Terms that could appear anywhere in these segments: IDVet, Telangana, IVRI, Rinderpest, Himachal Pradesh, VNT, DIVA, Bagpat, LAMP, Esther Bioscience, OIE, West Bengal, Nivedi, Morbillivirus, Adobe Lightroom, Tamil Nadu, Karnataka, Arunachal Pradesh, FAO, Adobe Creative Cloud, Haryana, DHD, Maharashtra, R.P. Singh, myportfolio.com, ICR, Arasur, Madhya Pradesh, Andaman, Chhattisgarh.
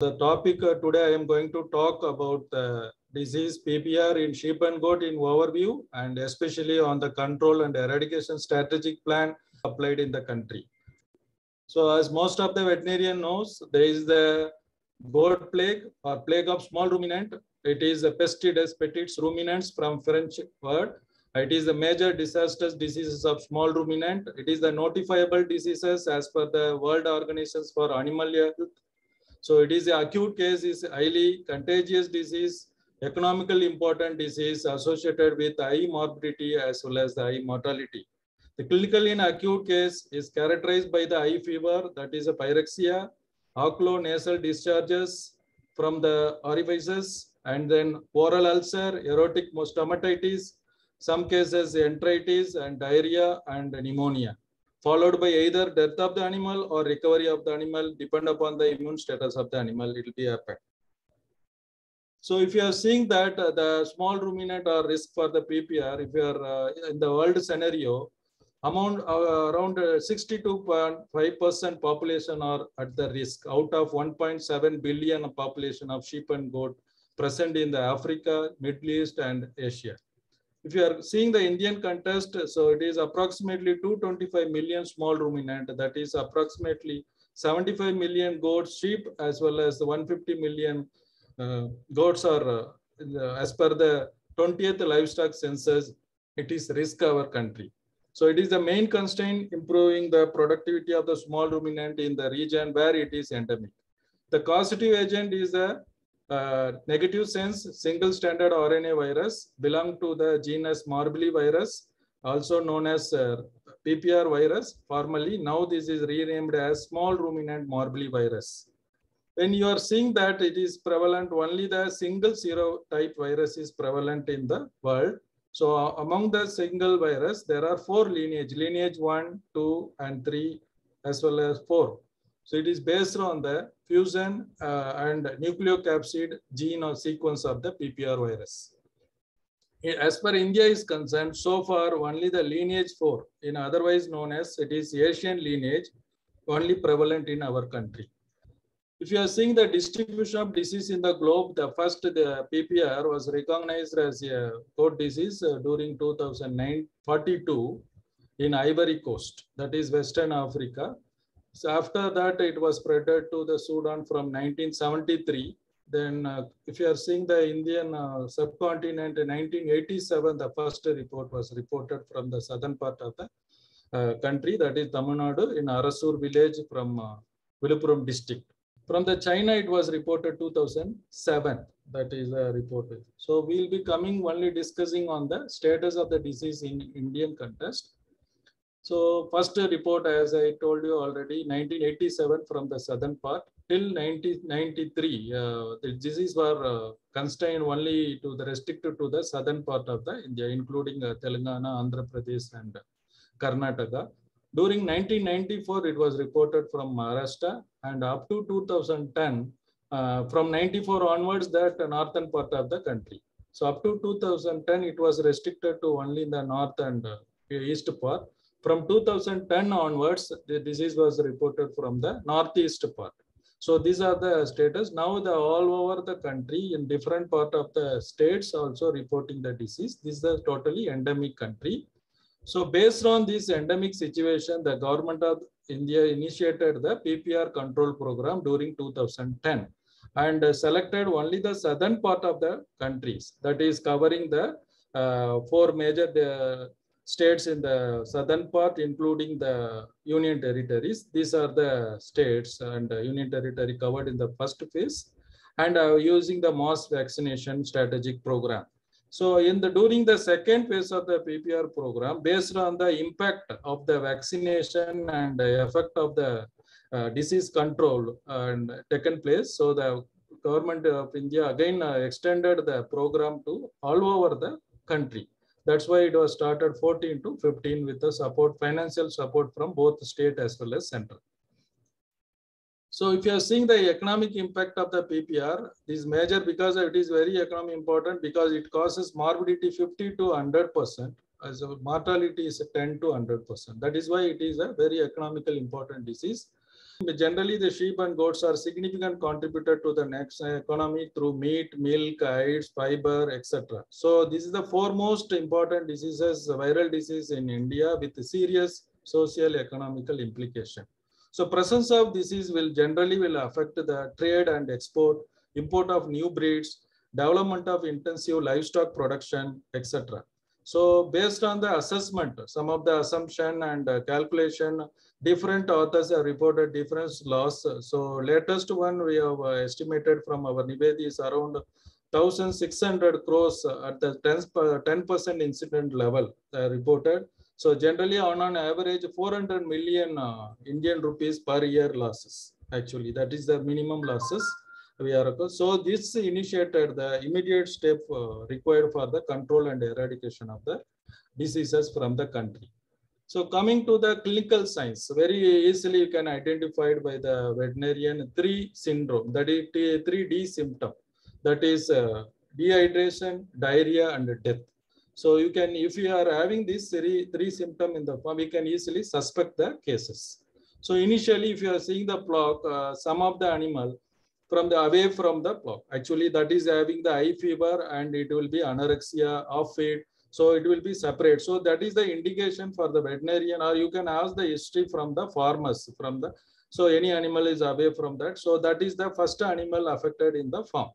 The topic today I am going to talk about the disease PPR in sheep and goat in overview and especially on the control and eradication strategic plan applied in the country. So as most of the veterinarian knows, there is the goat plague or plague of small ruminant. It is a pestides petits ruminants from French word. It is the major disastrous diseases of small ruminant. It is the notifiable diseases as per the World Organizations for Animal Health. So it is an acute case, is highly contagious disease, economically important disease associated with high morbidity as well as the high mortality. The clinical in acute case is characterized by the high fever, that is a pyrexia, oculo-nasal discharges from the orifices, and then oral ulcer, erotic stomatitis, some cases enteritis and diarrhea and pneumonia, followed by either death of the animal or recovery of the animal, depend upon the immune status of the animal, it will be affected. So if you are seeing that the small ruminant are risk for the PPR, if you are in the world scenario, around 62.5% population are at the risk out of 1.7 billion population of sheep and goat present in the Africa, Middle East and Asia. If you are seeing the Indian context, so it is approximately 225 million small ruminant, that is approximately 75 million goats, sheep, as well as the 150 million goats are, as per the 20th livestock census, it is risk our country. So it is the main constraint improving the productivity of the small ruminant in the region where it is endemic. The causative agent is the negative sense, single stranded RNA virus, belong to the genus Morbillivirus, also known as PPR virus, formerly. Now this is renamed as small ruminant Morbillivirus. When you are seeing that it is prevalent, only the single serotype virus is prevalent in the world. So among the single virus, there are four lineages, lineage 1, 2, and 3, as well as 4. So it is based on the fusion and nucleocapsid gene or sequence of the PPR virus. As per India is concerned, so far only the lineage 4, in otherwise known as it is Asian lineage, only prevalent in our country. If you are seeing the distribution of disease in the globe, the first the PPR was recognized as a goat disease during 1942 in Ivory Coast, that is Western Africa. So after that, it was spreaded to the Sudan from 1973. Then if you are seeing the Indian subcontinent in 1987, the first report was reported from the southern part of the country, that is Tamil Nadu in Arasur village from Viluppuram district. From the China, it was reported 2007, that is reported. So we will be coming only discussing on the status of the disease in Indian context. So first report, as I told you already, 1987 from the southern part till 1993, the disease were constrained only to the restricted to the southern part of the India, including Telangana, Andhra Pradesh and Karnataka. During 1994, it was reported from Maharashtra and up to 2010, from 94 onwards, that northern part of the country. So up to 2010, it was restricted to only the north and east part. From 2010 onwards, the disease was reported from the northeast part. So these are the status. Now the all over the country in different part of the states also reporting the disease. This is a totally endemic country. So based on this endemic situation, the government of India initiated the PPR control program during 2010 and selected only the southern part of the countries, that is covering the four major states in the southern part, including the union territories. These are the states and union territory covered in the first phase and using the mass vaccination strategic program. So in the during the second phase of the PPR program, based on the impact of the vaccination and the effect of the disease control and taken place, so the government of India again extended the program to all over the country. That's why it was started 14 to 15 with the support, financial support from both state as well as central. So if you are seeing the economic impact of the PPR, this major because it is very economically important because it causes morbidity 50 to 100%, as mortality is 10 to 100%. That is why it is a very economically important disease. Generally, the sheep and goats are significant contributor to the national economy through meat, milk, hides, fiber, etc. So this is the foremost important diseases, viral disease in India with serious socio-economical implication. So presence of disease will generally affect the trade and export, import of new breeds, development of intensive livestock production, etc. So based on the assessment, some of the assumption and calculation, different authors have reported different loss. So latest one we have estimated from our Nivedi is around 1,600 crores at the 10% incident level reported. So generally on average 400 million Indian rupees per year losses. Actually, that is the minimum losses. So this initiated the immediate step required for the control and eradication of the diseases from the country. So coming to the clinical signs, very easily you can identify by the veterinarian 3 syndrome, that is 3D symptom, that is dehydration, diarrhea, and death. So you can, if you are having this three symptom in the form, you can easily suspect the cases. So initially, if you are seeing the flock, some of the animal from the away from the flock. Actually, that is having the high fever and it will be anorexia, off feed. So it will be separate. So that is the indication for the veterinarian, or you can ask the history from the farmers from the, so any animal is away from that. So that is the first animal affected in the farm.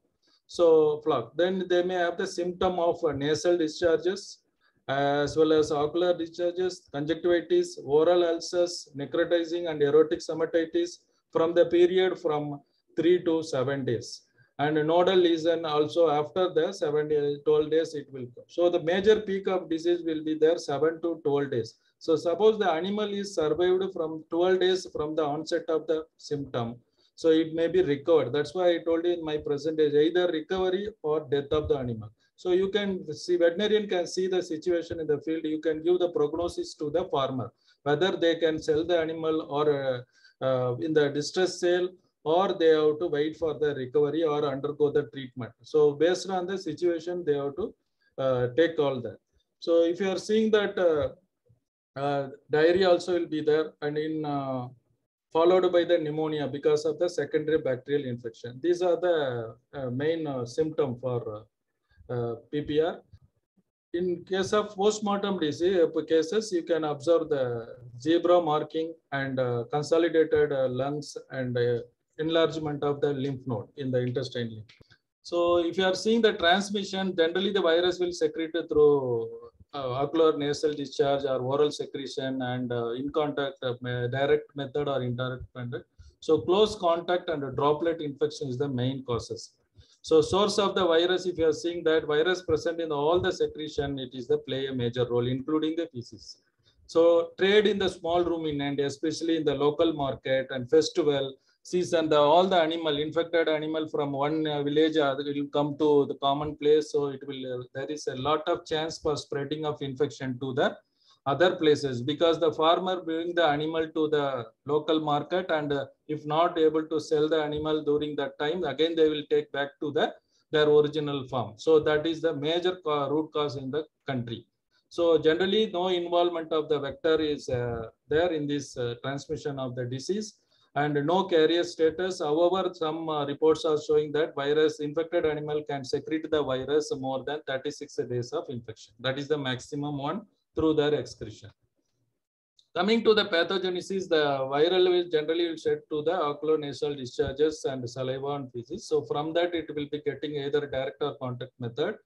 So flock, then they may have the symptom of nasal discharges, as well as ocular discharges, conjunctivitis, oral ulcers, necrotizing and erotic stomatitis from the period from 3 to 7 days, and nodal lesion also after the 7 days, 12 days it will come. So the major peak of disease will be there 7 to 12 days. So suppose the animal is survived from 12 days from the onset of the symptom, so it may be recovered. That's why I told you in my presentation, either recovery or death of the animal. So you can see, veterinarian can see the situation in the field. You can give the prognosis to the farmer, whether they can sell the animal or in the distress sale, or they have to wait for the recovery or undergo the treatment. So based on the situation, they have to take all that. So if you are seeing that diarrhea also will be there, and in followed by the pneumonia because of the secondary bacterial infection. These are the main symptom for PPR. In case of postmortem disease cases, you can observe the zebra marking and consolidated lungs and enlargement of the lymph node in the intestine lymph. So if you are seeing the transmission, generally the virus will secrete through ocular nasal discharge or oral secretion, and in contact, direct method or indirect method. So close contact and droplet infection is the main causes. So source of the virus, if you are seeing that virus present in all the secretion, it is the play a major role, including the feces. So trade in the small ruminant, especially in the local market and festival season, all the animal, infected animal from one village will come to the common place. So it will, there is a lot of chance for spreading of infection to the other places, because the farmer bring the animal to the local market, and if not able to sell the animal during that time, again they will take back to their original farm. So that is the major root cause in the country. So generally no involvement of the vector is there in this transmission of the disease, and no carrier status. However, some reports are showing that virus infected animal can secrete the virus more than 36 days of infection. That is the maximum one, through their excretion. Coming to the pathogenesis, the viral will generally shed to the ocular nasal discharges and saliva and feces. So from that, it will be getting either direct or contact method,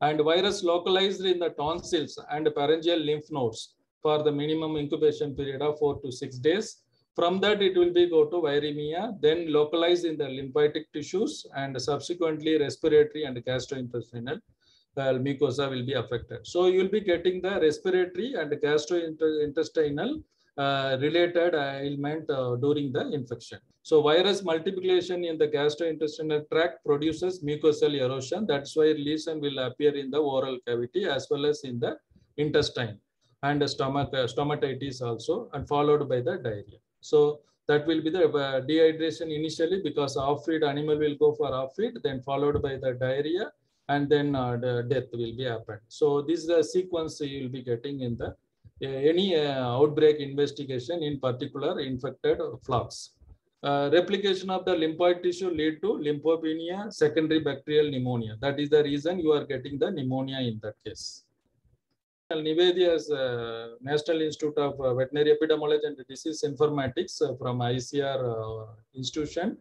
and virus localized in the tonsils and pharyngeal lymph nodes for the minimum incubation period of 4 to 6 days. From that, it will be go to viremia, then localized in the lymphatic tissues, and subsequently respiratory and gastrointestinal mucosa will be affected. So you will be getting the respiratory and gastrointestinal related ailment during the infection. So virus multiplication in the gastrointestinal tract produces mucosal erosion. That's why lesion will appear in the oral cavity as well as in the intestine, and stomatitis also, and followed by the diarrhea. So that will be the dehydration initially, because off-feed animal will go for off-feed, then followed by the diarrhea, and then the death will be happened. So this is the sequence you will be getting in the any outbreak investigation, in particular infected flocks. replication of the lymphoid tissue lead to lymphopenia, secondary bacterial pneumonia. That is the reason you are getting the pneumonia in that case. Nivedi has National Institute of Veterinary Epidemiology and Disease Informatics from ICR institution.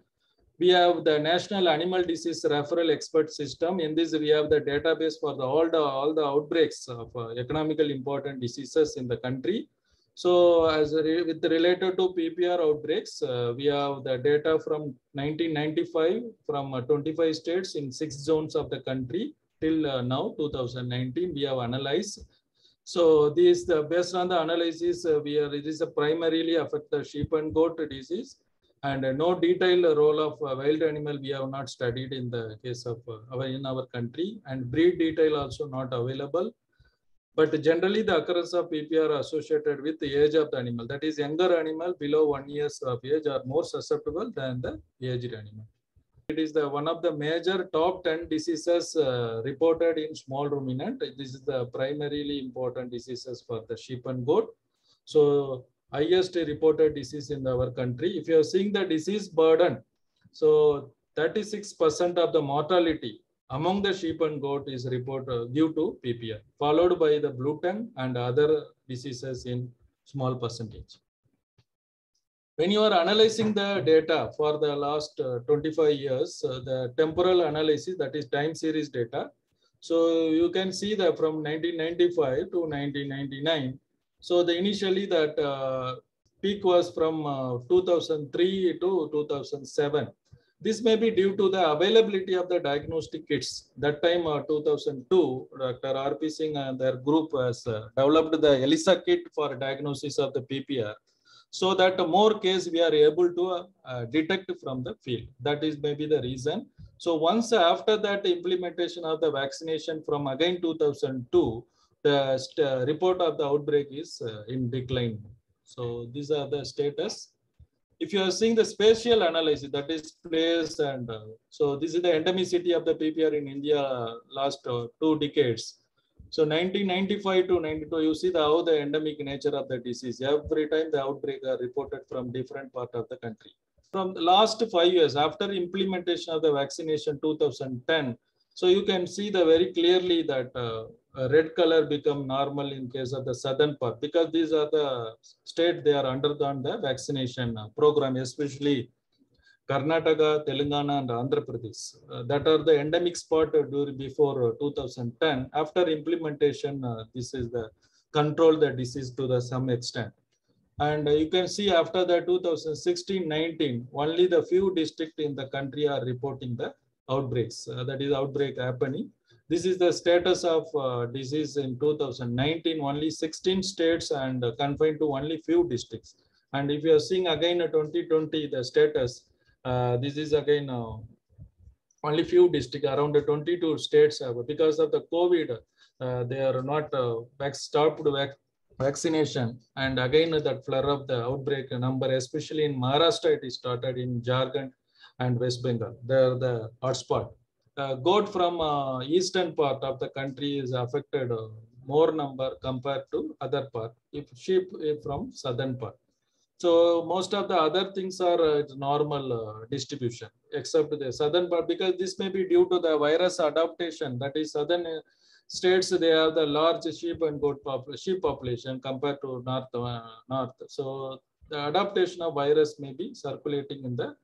We have the National Animal Disease Referral Expert System. In this, we have the database for the, all the outbreaks of economically important diseases in the country. So as with related to PPR outbreaks, we have the data from 1995 from 25 states in 6 zones of the country till now 2019 we have analyzed. So these based on the analysis, it is primarily affect the sheep and goat disease, and no detailed role of wild animal we have not studied in the case of in our country, and breed detail also not available. But generally the occurrence of PPR associated with the age of the animal, that is younger animal below 1 year of age are more susceptible than the aged animal. It is the one of the major top 10 diseases reported in small ruminant. This is the primarily important diseases for the sheep and goat. So highest reported disease in our country. If you are seeing the disease burden, so 36% of the mortality among the sheep and goat is reported due to PPR, followed by the blue tongue and other diseases in small percentage. When you are analyzing the data for the last 25 years, the temporal analysis, that is time series data. So you can see that from 1995 to 1999. So the initially that peak was from 2003 to 2007. This may be due to the availability of the diagnostic kits. That time 2002, Dr. R.P. Singh and their group has developed the ELISA kit for diagnosis of the PPR, so that more case we are able to detect from the field. That is maybe the reason. So once after that implementation of the vaccination from again 2002, the report of the outbreak is in decline. So these are the status. If you are seeing the spatial analysis, that is place and so this is the endemicity of the PPR in India last 2 decades. So 1995 to 92, you see the, how the endemic nature of the disease. Every time the outbreak are reported from different part of the country. From the last 5 years after implementation of the vaccination 2010, so you can see the very clearly that red color become normal in case of the southern part, because these are the state they are undergone the vaccination program, especially Karnataka, Telangana and Andhra Pradesh. That are the endemic spot during before 2010. After implementation, this is the control the disease to the some extent. And you can see after the 2016-19, only the few districts in the country are reporting the outbreaks. That is outbreak happening. This is the status of disease in 2019, only 16 states and confined to only few districts. And if you are seeing again 2020, the status, this is again only few districts, around 22 states, because of the COVID, they are not stopped vaccination. And again, that flare of the outbreak number, especially in Maharashtra, it is started in Jharkhand and West Bengal. They are the hotspot. Goat from eastern part of the country is affected more number compared to other part. If sheep from southern part. So most of the other things are normal distribution, except the southern part, because this may be due to the virus adaptation. That is southern states, they have the large sheep and goat sheep population compared to north. So the adaptation of virus may be circulating in the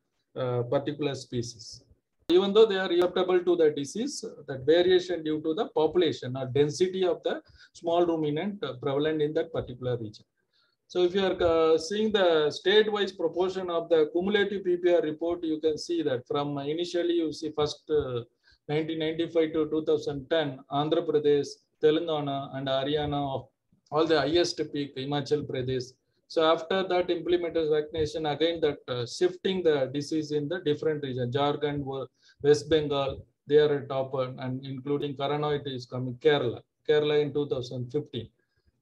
particular species. Even though they are susceptible to the disease, that variation due to the population or density of the small ruminant prevalent in that particular region. So if you are seeing the state-wise proportion of the cumulative PPR report, you can see that from initially you see first 1995 to 2010, Andhra Pradesh, Telangana and Haryana, all the highest peak, Himachal Pradesh. So after that implemented vaccination, again that shifting the disease in the different region, Jharkhand, West Bengal, they are a top one, and including Karnataka, it is coming Kerala in 2015.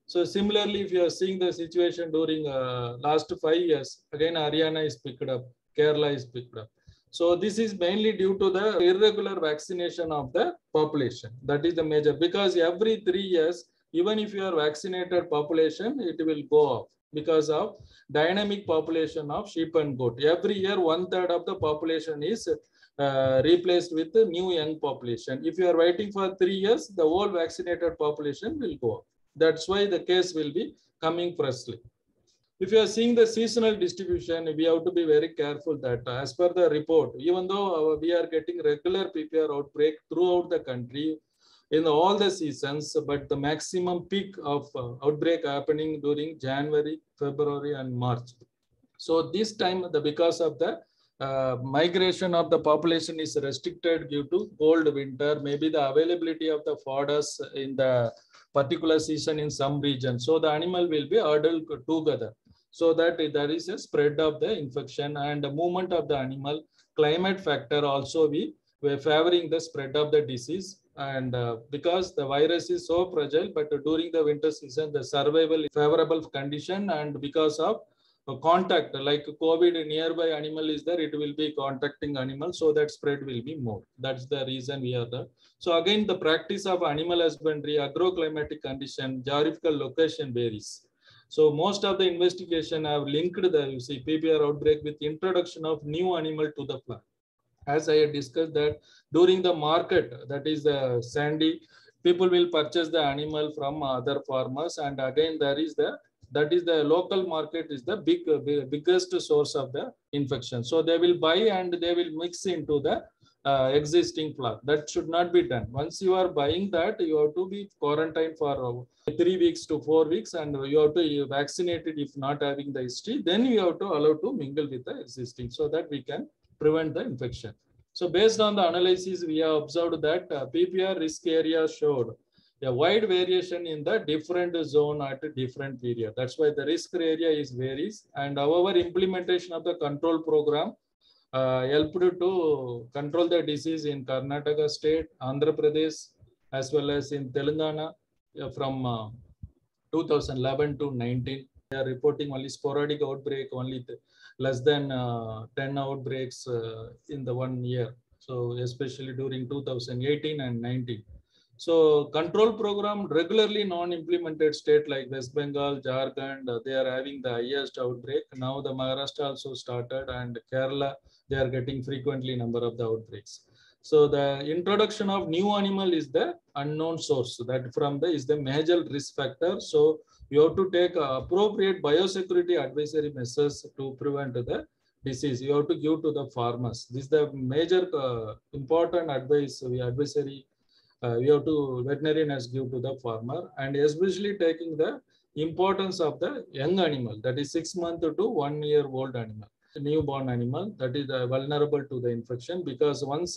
So similarly, if you are seeing the situation during last 5 years, again Haryana is picked up, Kerala is picked up. So this is mainly due to the irregular vaccination of the population. That is the major, because every 3 years, even if you are vaccinated population, it will go off. because of dynamic population of sheep and goat. Every year, 1/3 of the population is replaced with the new young population. If you are waiting for 3 years, the old vaccinated population will go up. That's why the case will be coming freshly. If you are seeing the seasonal distribution, we have to be very careful that as per the report, even though we are getting regular PPR outbreak throughout the country in all the seasons, but the maximum peak of outbreak happening during January, February, and March. So this time, because of the migration of the population is restricted due to cold winter, maybe the availability of the fodders in the particular season in some regions. So the animal will be herded together, so that there is a spread of the infection and the movement of the animal. Climate factor also we are favoring the spread of the disease, and because the virus is so fragile, but during the winter season, the survival is favorable condition, and because of contact, like COVID nearby animal is there, it will be contacting animal, so that spread will be more. That's the reason we are there. So again, the practice of animal husbandry, agroclimatic condition, geographical location varies. So most of the investigation have linked the PPR outbreak with introduction of new animal to the plant. As I had discussed that during the market, that is the sandy, people will purchase the animal from other farmers, and again there is the local market is the biggest source of the infection. So they will buy and they will mix into the existing flock. That should not be done. Once you are buying that, you have to be quarantined for 3 weeks to 4 weeks, and you have to vaccinate it if not having the history. Then you have to allow to mingle with the existing, so that we can prevent the infection. So based on the analysis, we have observed that PPR risk area showed a wide variation in the different zone at a different period. That's why the risk area is varies. And however, implementation of the control program helped to control the disease in Karnataka state, Andhra Pradesh, as well as in Telangana from 2011 to 19. They are reporting only sporadic outbreak, only less than 10 outbreaks in the 1 year. So especially during 2018 and 19. So control program regularly non-implemented state like West Bengal, Jharkhand, they are having the highest outbreak. Now the Maharashtra also started, and Kerala, they are getting frequently number of the outbreaks. So the introduction of new animal is the unknown source. That from the is the major risk factor. So you have to take appropriate biosecurity advisory measures to prevent the disease. You have to give to the farmers. This is the major important advice we advisory. We have to veterinarian has give to the farmer, and especially taking the importance of the young animal, that is 6 month to 1 year old animal, the newborn animal that is vulnerable to the infection, because once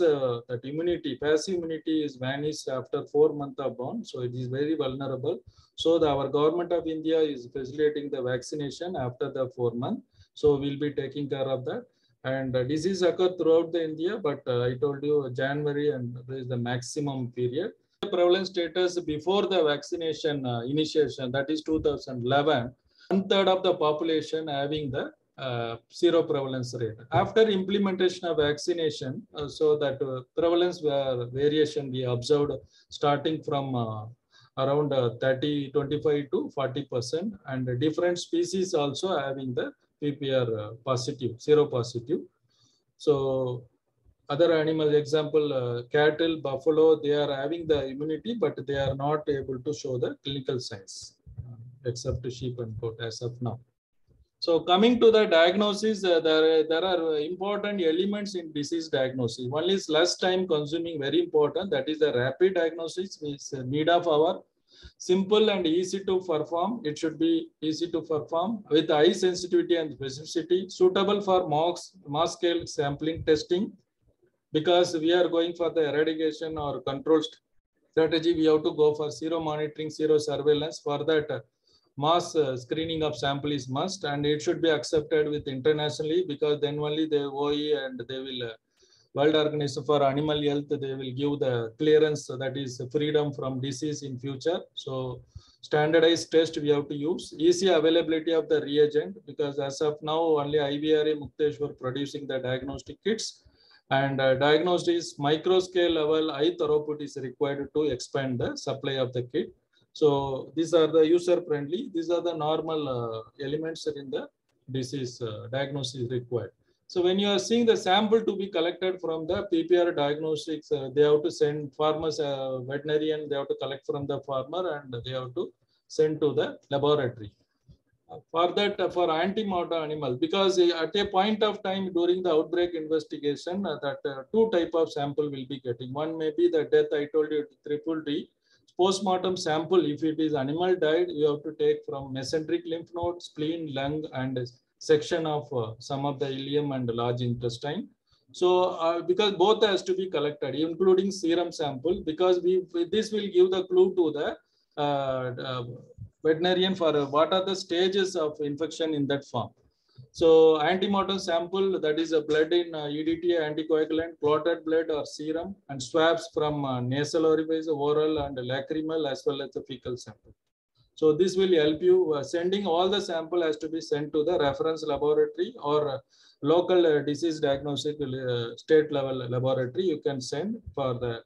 that immunity, passive immunity is vanished after 4 months of born, so it is very vulnerable. So our government of India is facilitating the vaccination after the 4 months. So we'll be taking care of that. And disease occur throughout the India, but I told you January and there is the maximum period. The prevalence status before the vaccination initiation, that is 2011, 1/3 of the population having the zero prevalence rate. After implementation of vaccination, so that prevalence variation we observed starting from around 25 to 40%, and different species also having the PPR positive, zero positive. So other animals, example, cattle, buffalo, they are having the immunity, but they are not able to show the clinical signs, except sheep and goat as of now. So coming to the diagnosis, there are important elements in disease diagnosis. One is less time consuming, very important. That is the rapid diagnosis, which is need of our simple and easy to perform. It should be easy to perform with high sensitivity and specificity, suitable for mass scale sampling testing, because we are going for the eradication or control strategy. We have to go for zero monitoring, zero surveillance. For that, mass screening of sample is must, and it should be accepted with internationally, because then only the OIE and they will World Organization for Animal Health, they will give the clearance, that is freedom from disease in future. So standardized test we have to use. Easy availability of the reagent, because as of now only IVRI, Mukteshwar producing the diagnostic kits, and diagnosis micro scale level, high throughput is required to expand the supply of the kit. So these are the user friendly. These are the normal elements in the disease diagnosis required. So when you are seeing the sample to be collected from the PPR diagnostics, they have to send farmers, veterinarian, they have to collect from the farmer and they have to send to the laboratory. For that, for anti-mortem animal, because at a point of time during the outbreak investigation, that two type of sample will be getting. One may be the death, I told you, triple D. Post-mortem sample, if it is animal died, you have to take from mesenteric lymph node, spleen, lung, and section of some of the ileum and large intestine. So because both has to be collected, including serum sample, because this will give the clue to the veterinarian for what are the stages of infection in that form. So anti-mortem sample, that is a blood in EDTA, anticoagulant, clotted blood or serum, and swabs from nasal orifice, oral and lacrimal, as well as the fecal sample. So this will help you. Sending all the sample has to be sent to the reference laboratory or local disease diagnostic state level laboratory. You can send for the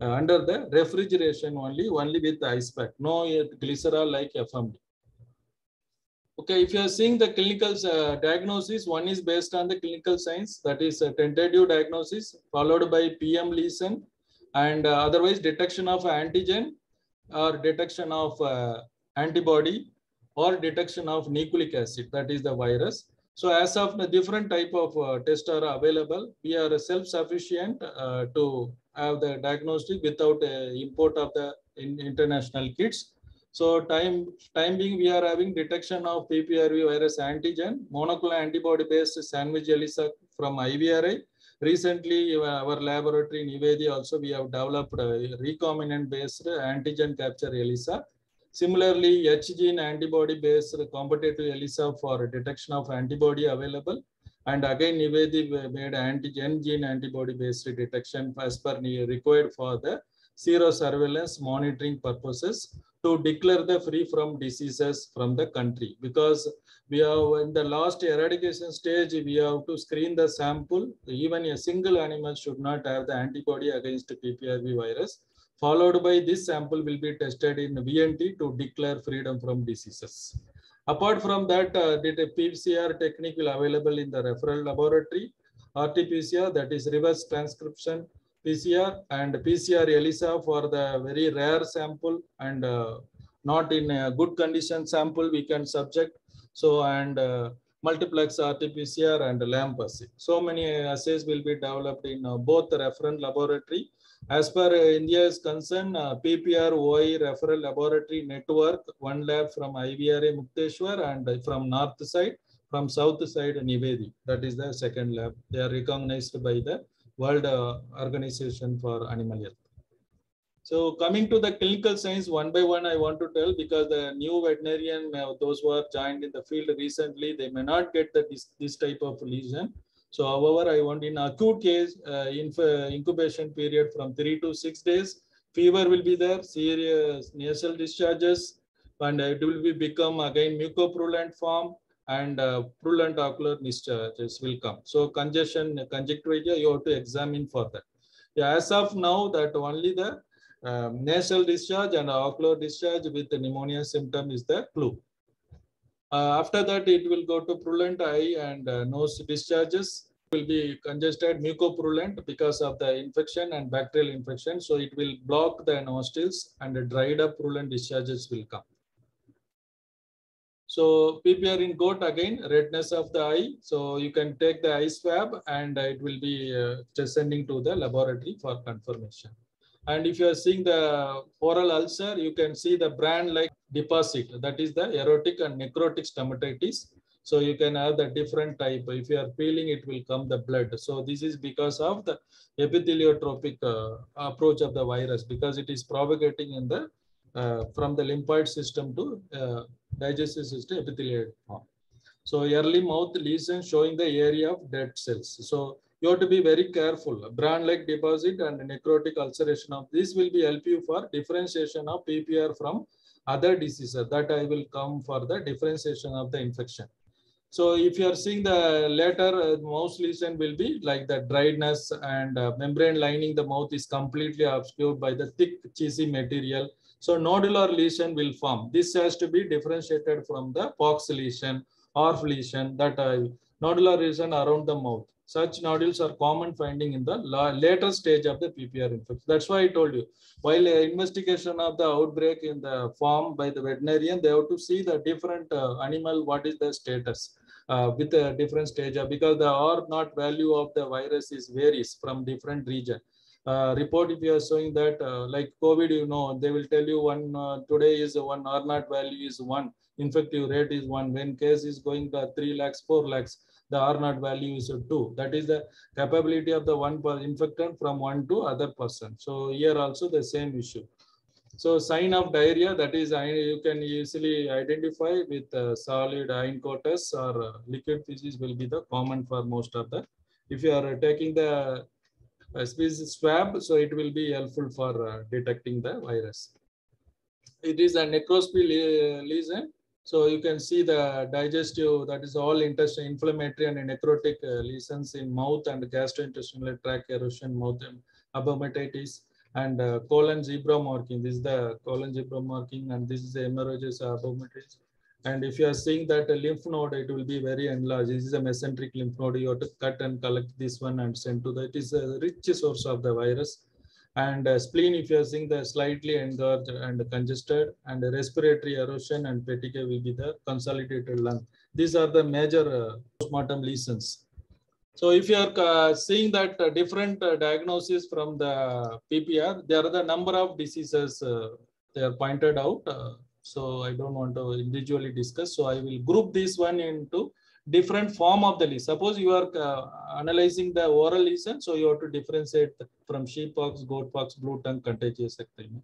under the refrigeration only with the ice pack. No glycerol like FMD. Okay, if you are seeing the clinical diagnosis, one is based on the clinical signs, that is a tentative diagnosis followed by PM lesion and otherwise detection of antigen or detection of antibody or detection of nucleic acid, that is the virus. So as of the different type of tests are available, we are self-sufficient to have the diagnostic without import of the international kits. So time being, we are having detection of PPRV virus antigen, monoclonal antibody based sandwich ELISA from IVRI. Recently, our laboratory in Nivedi also, we have developed recombinant based antigen capture ELISA. Similarly, H-gene antibody based competitive ELISA for detection of antibody available. And again, Nivedi made antigen gene antibody based detection as per required for the zero surveillance monitoring purposes, to declare the free from diseases from the country, because we have in the last eradication stage, we have to screen the sample. Even a single animal should not have the antibody against PPRV virus, followed by this sample will be tested in VNT to declare freedom from diseases. Apart from that, the PCR technique will available in the referral laboratory, RT-PCR, that is reverse transcription PCR, and PCR ELISA for the very rare sample and not in a good condition sample we can subject. So, and multiplex RT-PCR and LAMP assay. So many assays will be developed in both the reference laboratory. As per India's concern, PPR OIE referral laboratory network, one lab from IVRA Mukteshwar and from north side, from south side Nivedi. That is the second lab. They are recognized by the World Organization for Animal Health. So coming to the clinical signs one by one, I want to tell, because the new veterinarian, those who are joined in the field recently, they may not get the, this type of lesion. So however, I want in acute case, incubation period from 3 to 6 days, fever will be there, serious nasal discharges, and it will be become again mucoprurulent form, and prurulent ocular discharges will come. So congestion, conjunctiva, you have to examine for that. Yeah, as of now, that only the nasal discharge and ocular discharge with the pneumonia symptom is the clue. After that, it will go to prurulent eye and nose discharges. It will be congested mucoprurulent because of the infection and bacterial infection. So it will block the nostrils and the dried up prurulent discharges will come. So PPR in goat, again, redness of the eye. So you can take the eye swab and it will be sending to the laboratory for confirmation. And if you are seeing the oral ulcer, you can see the bran-like deposit. That is the erotic and necrotic stomatitis. So you can have the different type. If you are peeling, it will come the blood. So this is because of the epitheliotropic approach of the virus, because it is propagating in the from the lymphoid system to digestive system, epithelial form. So early mouth lesion showing the area of dead cells. So you have to be very careful. Bran-like deposit and necrotic ulceration of this will be help you for differentiation of PPR from other diseases. That I will come for the differentiation of the infection. So if you are seeing the later mouse lesion will be like the driedness and membrane lining, the mouth is completely obscured by the thick cheesy material. So nodular lesion will form. This has to be differentiated from the pox lesion, orf lesion, that nodular lesion around the mouth. Such nodules are common finding in the later stage of the PPR infection. That's why I told you, while investigation of the outbreak in the farm by the veterinarian, they have to see the different animal, what is the status with the different stage of, because the R naught value of the virus is varies from different region. Report, if you are showing that like COVID, you know, they will tell you one today is one, R naught value is one, infective rate is one, when case is going to 3 lakhs, 4 lakhs, the R naught value is 2. That is the capability of the one infectant from one to other person. So here also the same issue. So sign of diarrhea, that is you can easily identify with solid iron coaters or liquid feces will be the common for most of the. If you are taking the species swab, so it will be helpful for detecting the virus. It is a necropsy lesion. So you can see the digestive, that is all intestinal inflammatory and necrotic lesions in mouth and gastrointestinal tract erosion, mouth abomatitis, and colon zebra marking. This is the colon zebra marking, and this is the hemorrhages abomatitis. And if you are seeing that a lymph node, it will be very enlarged. This is a mesenteric lymph node. You have to cut and collect this one and send to that. It is a rich source of the virus. And spleen, if you are seeing the slightly engorged and congested, and respiratory erosion and petechiae will be the consolidated lung. These are the major postmortem lesions. So if you are seeing that different diagnosis from the PPR, there are the number of diseases they are pointed out. So I don't want to individually discuss. So I will group this one into different form of the lesion. Suppose you are analyzing the oral lesion, so you have to differentiate from sheep pox, goat pox, blue tongue, contagious ectoderm.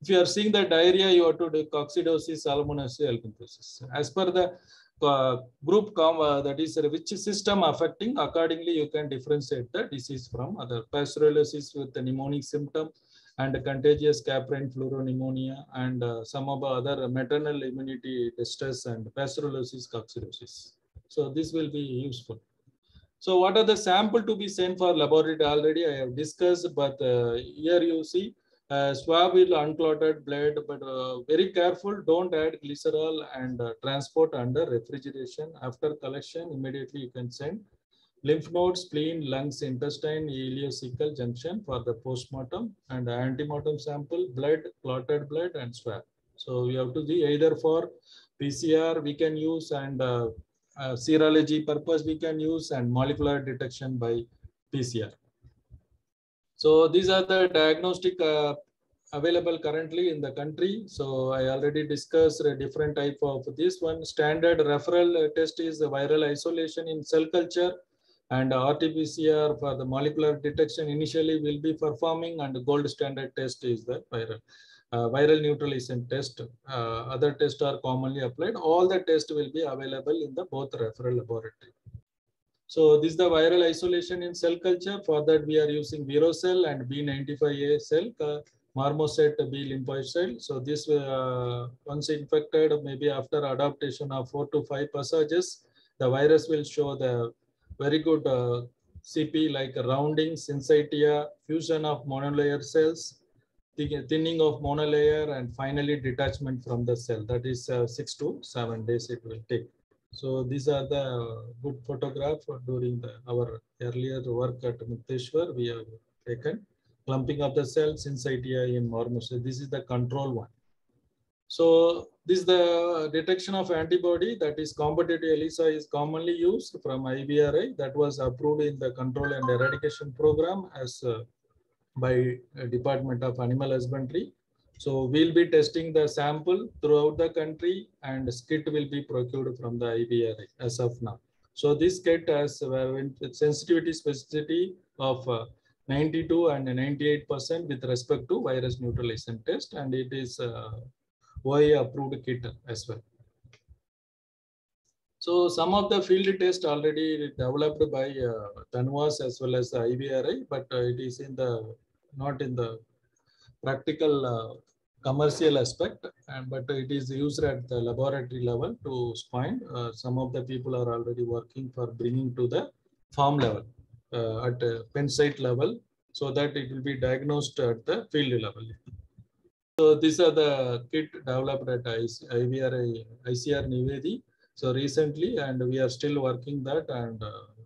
If you are seeing the diarrhea, you have to do coccidosis, salmonellosis, elephantiasis. As per the group, that is which system affecting, accordingly you can differentiate the disease from other. Pasteurellosis with the pneumonic symptom and contagious caprine pneumonia and some of other maternal immunity distress and pasteurellosis, coccidosis. So this will be useful. So what are the sample to be sent for laboratory? Already I have discussed, but here you see swab will unclotted blood, but very careful. Don't add glycerol and transport under refrigeration. After collection, immediately you can send. Lymph nodes, spleen, lungs, intestine, ileocecal junction for the postmortem and antemortem sample, blood, clotted blood and swab. So we have to do either for PCR we can use and serology purpose we can use and molecular detection by PCR. So these are the diagnostic available currently in the country. So I already discussed a different type of this one. Standard referral test is the viral isolation in cell culture and RT-PCR for the molecular detection initially will be performing, and the gold standard test is the viral neutralization test. Other tests are commonly applied. All the tests will be available in the both referral laboratory. So this is the viral isolation in cell culture. For that we are using VeroCell and B95A cell, marmoset B lymphoid cell. So this once infected, maybe after adaptation of 4 to 5 passages, the virus will show the very good CP like rounding, syncytia, fusion of monolayer cells, thinning of monolayer, and finally detachment from the cell. That is 6 to 7 days it will take. So these are the good photograph during our earlier work at Mukteshwar. We have taken clumping of the cells, syncytia in marmoset. This is the control one. So this is the detection of antibody, that is competitive ELISA is commonly used from IVRI, that was approved in the control and eradication program as by Department of Animal Husbandry. So we'll be testing the sample throughout the country and kit will be procured from the IVRI as of now. So this kit has sensitivity specificity of 92 and 98% with respect to virus neutralization test, and it is OIE approved kit as well. So some of the field tests already developed by Tanvas as well as the IVRI, but it is in the not in the practical commercial aspect, and but it is used at the laboratory level to find. Some of the people are already working for bringing to the farm level at pen site level, so that it will be diagnosed at the field level. So these are the kit developed at ICR Nivedi. So recently, and we are still working that, and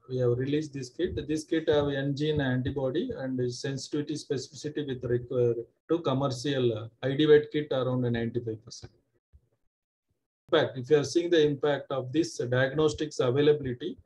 we have released this kit. This kit have engine antibody and sensitivity specificity with required to commercial IDVet kit around 95%. In fact, if you are seeing the impact of this diagnostics availability,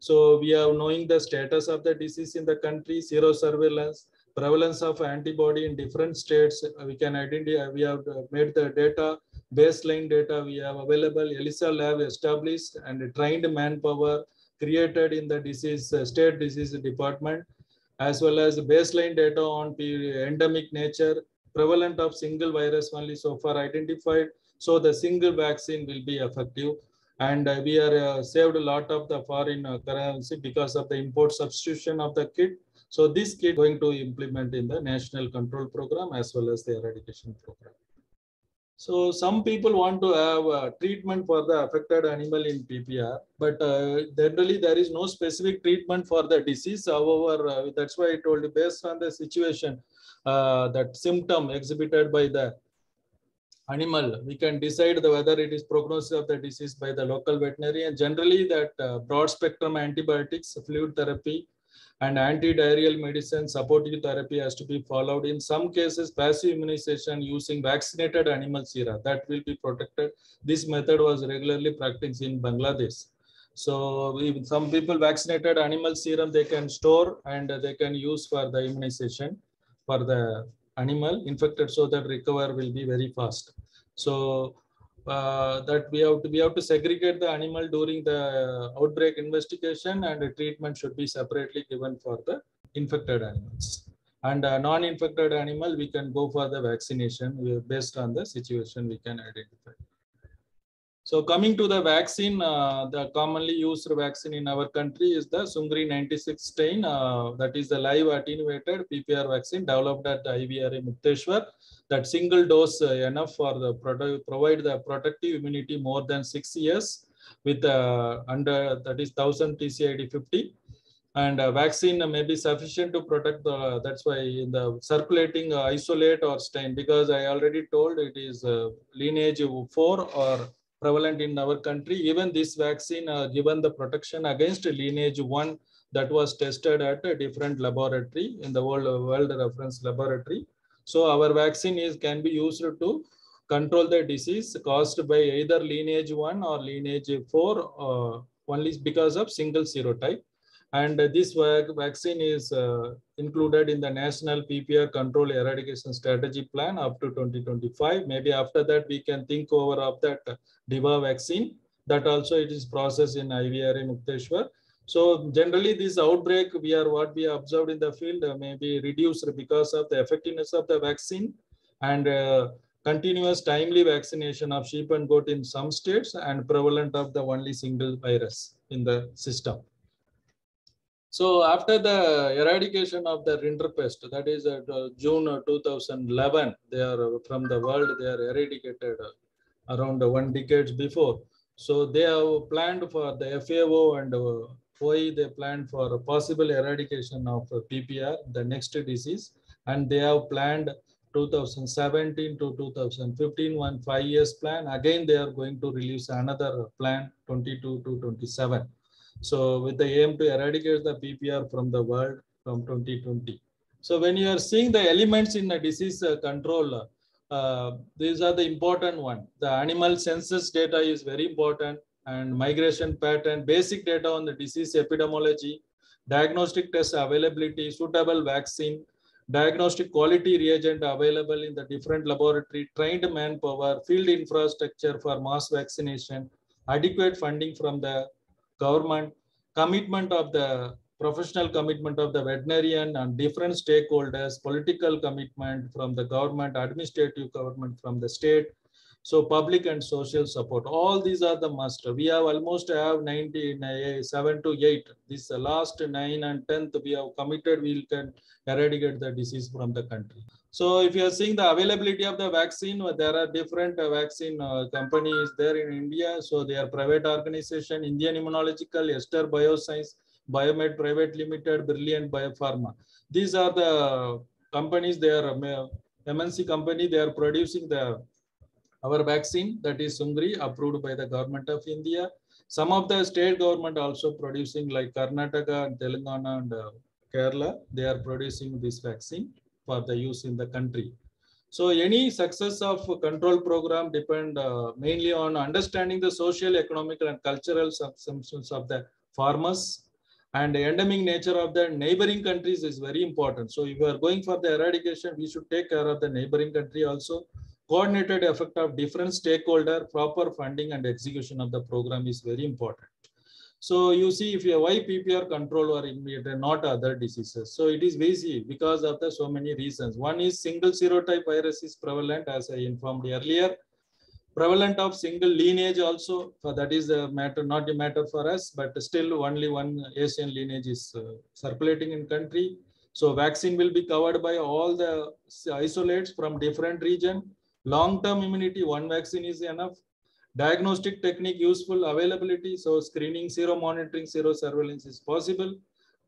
so we are knowing the status of the disease in the country, zero surveillance, prevalence of antibody in different states. We can identify, we have made the data, baseline data we have available, ELISA lab established and trained manpower created in the disease, state disease department, as well as baseline data on the endemic nature, prevalent of single virus only so far identified. So the single vaccine will be effective, and we are saved a lot of the foreign currency because of the import substitution of the kit. So this kit going to implement in the national control program as well as the eradication program. So some people want to have treatment for the affected animal in PPR, but generally there is no specific treatment for the disease. However, that's why I told you based on the situation, that symptom exhibited by the animal, we can decide whether it is prognosis of the disease by the local veterinarian. Generally, that broad spectrum antibiotics, fluid therapy, and antidiarrheal medicine, supportive therapy has to be followed. In some cases, passive immunization using vaccinated animal sera that will be protected. This method was regularly practiced in Bangladesh. So, if some people vaccinated animal serum, they can store and they can use for the immunization for the animal infected, so that recovery will be very fast. So that we have to segregate the animal during the outbreak investigation, and the treatment should be separately given for the infected animals. And non-infected animal, we can go for the vaccination based on the situation we can identify. So coming to the vaccine, the commonly used vaccine in our country is the Sungri 96 strain, that is the live attenuated PPR vaccine developed at the IVRI Mukteshwar. That single dose enough for the provide the protective immunity more than 6 years with under that is 1000 TCID 50, and vaccine may be sufficient to protect the. That's why in the circulating isolate or strain, because I already told it is lineage 4 or prevalent in our country. Even this vaccine given the protection against lineage 1 that was tested at a different laboratory in the world reference laboratory. So our vaccine can be used to control the disease caused by either lineage 1 or lineage 4 only because of single serotype. And this vaccine is included in the National PPR Control Eradication Strategy Plan up to 2025. Maybe after that, we can think over of that DIVA vaccine. That also it is processed in IVRI Mukteshwar. So generally, this outbreak, what we observed in the field may be reduced because of the effectiveness of the vaccine and continuous timely vaccination of sheep and goat in some states, and prevalent of the only single virus in the system. So after the eradication of the Rinderpest, that is June 2011, they are from the world, they are eradicated around 1 decade before. So they have planned for the FAO and OIE, they planned for a possible eradication of PPR, the next disease. And they have planned 2017 to 2015, 5 years plan. Again, they are going to release another plan 22 to 27. So with the aim to eradicate the PPR from the world from 2020. So when you are seeing the elements in the disease control, these are the important one. The animal census data is very important, and migration pattern, basic data on the disease epidemiology, diagnostic test availability, suitable vaccine, diagnostic quality reagent available in the different laboratory, trained manpower, field infrastructure for mass vaccination, adequate funding from the government, commitment of the professional commitment of the veterinarian and different stakeholders, political commitment from the government, administrative government from the state, so public and social support. All these are the must. We have almost have 97 to 8. This last 9 and 10th we have committed. We can eradicate the disease from the country. So if you are seeing the availability of the vaccine, there are different vaccine companies there in India. So they are private organization, Indian Immunological, Esther Bioscience, Biomed Private Limited, Brilliant Biopharma. These are the companies, they are MNC company, they are producing our vaccine, that is Sungri, approved by the government of India. Some of the state government also producing, like Karnataka and Telangana and Kerala, they are producing this vaccine for the use in the country. So any success of control program depend mainly on understanding the social, economic and cultural subsumptions of the farmers, and the endemic nature of the neighboring countries is very important. So if we are going for the eradication, we should take care of the neighboring country also. Coordinated effect of different stakeholder, proper funding and execution of the program is very important. So you see, if you why PPR control or immunity, not other diseases. So it is easy because of the so many reasons. One is single serotype virus is prevalent, as I informed earlier. Prevalent of single lineage also, so that is the matter, not a matter for us, but still only one Asian lineage is circulating in country. So vaccine will be covered by all the isolates from different region. Long-term immunity, one vaccine is enough. Diagnostic technique useful, availability, so screening, sero monitoring, sero surveillance is possible.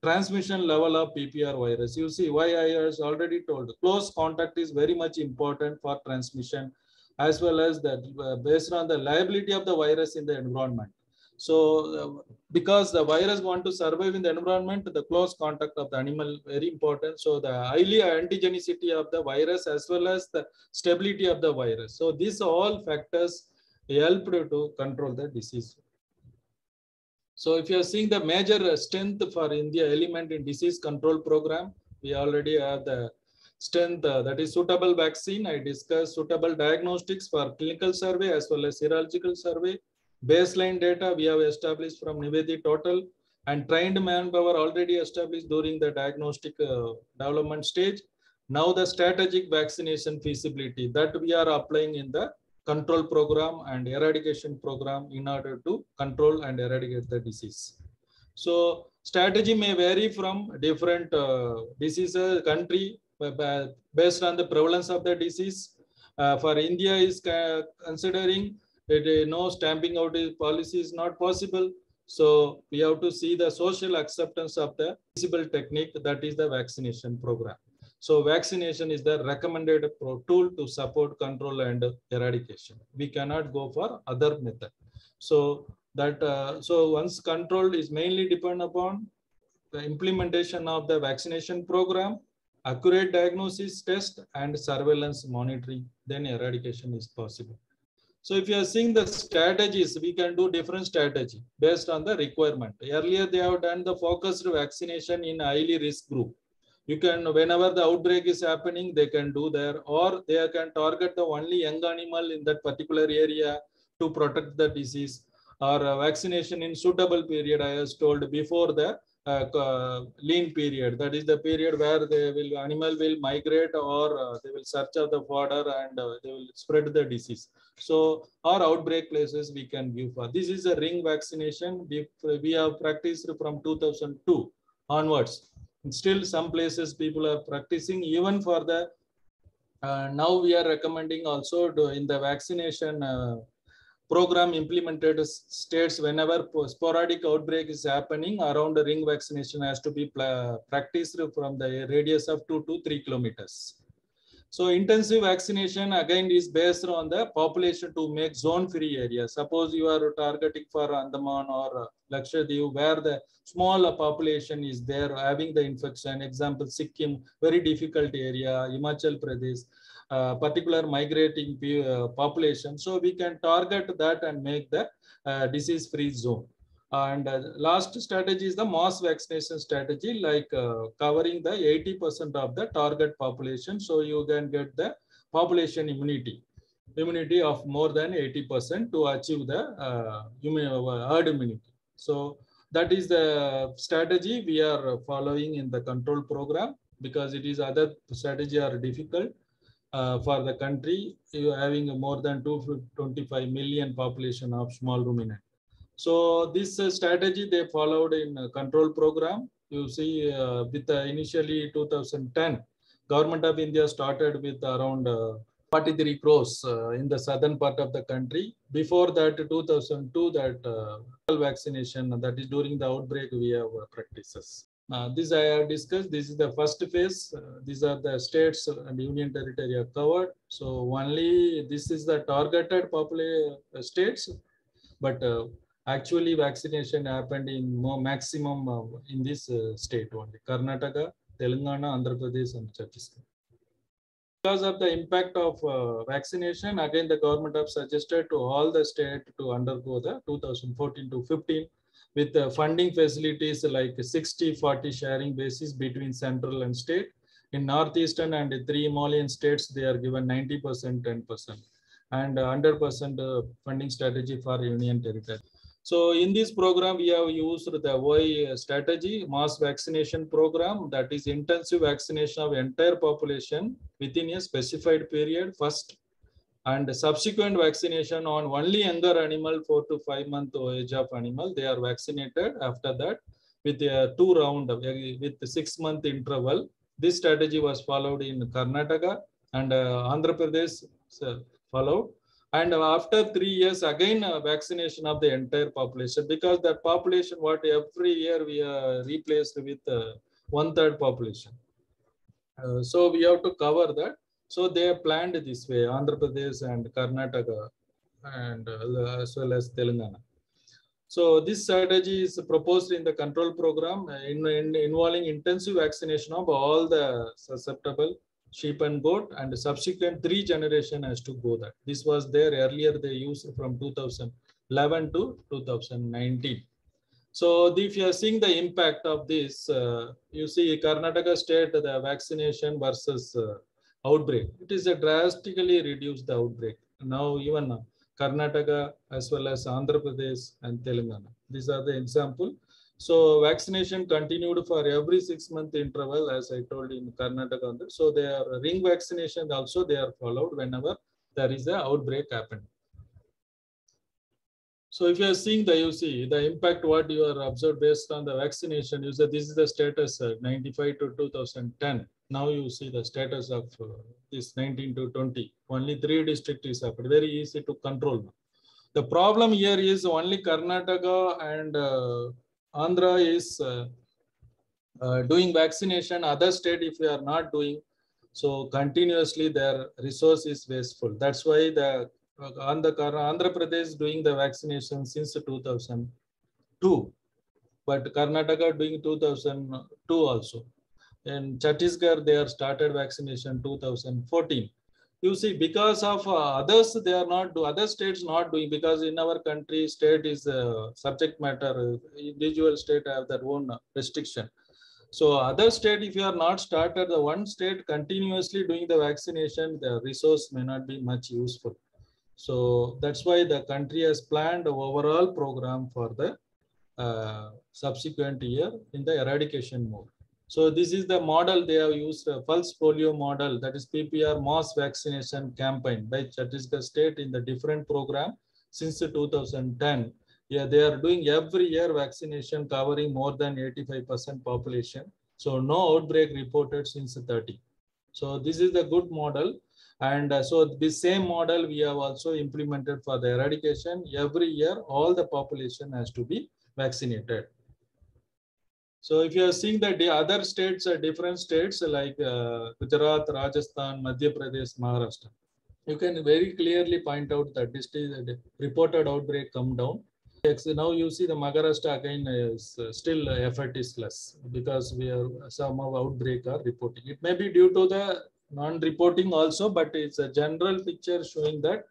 Transmission level of PPR virus. You see why I has already told. Close contact is very much important for transmission, as well as that based on the liability of the virus in the environment. So because the virus want to survive in the environment, the close contact of the animal very important. So the highly antigenicity of the virus as well as the stability of the virus. So these all factors helped to control the disease. So if you are seeing the major strength for India element in disease control program, we already have the strength, that is suitable vaccine. I discussed suitable diagnostics for clinical survey as well as serological survey. Baseline data we have established from Nivedi total, and trained manpower already established during the diagnostic development stage. Now the strategic vaccination feasibility that we are applying in the control program and eradication program in order to control and eradicate the disease. So strategy may vary from different diseases, country, based on the prevalence of the disease. For India is considering that no stamping out policy is not possible. So we have to see the social acceptance of the feasible technique, that is the vaccination program. So vaccination is the recommended tool to support control and eradication. We cannot go for other method. So that so once control is mainly depend upon the implementation of the vaccination program, accurate diagnosis test and surveillance monitoring, then eradication is possible. So if you are seeing the strategies, we can do different strategy based on the requirement. Earlier they have done the focused vaccination in highly risk group. You can, whenever the outbreak is happening, they can do there, or they can target the only young animal in that particular area to protect the disease, or vaccination in suitable period. I was told before the lean period, that is the period where they will animal will migrate, or they will search out the border and they will spread the disease. So our outbreak places we can give for. This is a ring vaccination. We have practiced from 2002 onwards. Still some places people are practicing even for the now we are recommending also to, in the vaccination program implemented states, whenever sporadic outbreak is happening around the ring vaccination has to be practiced from the radius of 2 to 3 kilometers. So intensive vaccination again is based on the population to make zone free area. Suppose you are targeting for Andaman or Lakshadweep, where the small population is there having the infection. Example, Sikkim, very difficult area, Himachal Pradesh, particular migrating population. So we can target that and make the disease free zone. And last strategy is the mass vaccination strategy, like covering the 80% of the target population. So you can get the population immunity of more than 80% to achieve the herd immunity. So that is the strategy we are following in the control program, because it is other strategy are difficult for the country. You having more than 225 million population of small ruminant. So this strategy they followed in control program. You see with initially 2010, Government of India started with around 43 crores in the southern part of the country. Before that 2002, that vaccination, that is during the outbreak we have practices. This I have discussed. This is the first phase. These are the states and union territory are covered. So only this is the targeted population states, but actually vaccination happened in more maximum in this state only: Karnataka, Telangana, Andhra Pradesh, and Chhattisgarh. Because of the impact of vaccination, again the government have suggested to all the state to undergo the 2014 to 15 with funding facilities like 60-40 sharing basis between central and state. In northeastern and three Himalayan states, they are given 90%, 10%, and 100% funding strategy for union territory. So in this program, we have used the OIE strategy, mass vaccination program, that is intensive vaccination of entire population within a specified period first, and subsequent vaccination on only younger animal, 4 to 5 month age of animal. They are vaccinated after that with a 2 round with the 6 month interval. This strategy was followed in Karnataka and Andhra Pradesh followed. And after 3 years, again vaccination of the entire population, because that population what every year we are replaced with 1/3 population. So we have to cover that. So they planned this way, Andhra Pradesh and Karnataka and as well as Telangana. So this strategy is proposed in the control program involving intensive vaccination of all the susceptible sheep and goat, and subsequent 3 generations has to go that. This was there earlier, they used from 2011 to 2019. So if you are seeing the impact of this, you see Karnataka state, the vaccination versus outbreak. It is a drastically reduced the outbreak. Now even Karnataka as well as Andhra Pradesh and Telangana. These are the example. So vaccination continued for every 6 month interval, as I told in Karnataka. So they are ring vaccination also they are followed whenever there is an outbreak happened. So if you are seeing the, you see the impact what you are observed based on the vaccination. You say this is the status 95 to 2010. Now you see the status of this 19 to 20. Only 3 districts is happened. Very easy to control. The problem here is only Karnataka and Andhra is doing vaccination. Other state, if they are not doing, so continuously their resource is wasteful. That's why the Andhra Pradesh doing the vaccination since 2002, but Karnataka doing 2002 also. In Chhattisgarh, they are started vaccination 2014. You see, because of others, they are not do other states not doing, because in our country, state is subject matter. Individual state have their own restriction. So other state, if you are not started, the one state continuously doing the vaccination, the resource may not be much useful. So that's why the country has planned an overall program for the subsequent year in the eradication mode. So this is the model they have used, a pulse polio model, that is PPR mass vaccination campaign by Chhattisgarh state in the different program since 2010. Yeah, they are doing every year vaccination covering more than 85% population. So no outbreak reported since 30. So this is the good model. And so the same model we have also implemented for the eradication. Every year, all the population has to be vaccinated. So if you are seeing that the other states are different states like Gujarat, Rajasthan, Madhya Pradesh, Maharashtra, you can very clearly point out that this is the reported outbreak come down. Now you see the Maharashtra again is still effort is less because we are somehow outbreak are reporting. It may be due to the non-reporting also, but it's a general picture showing that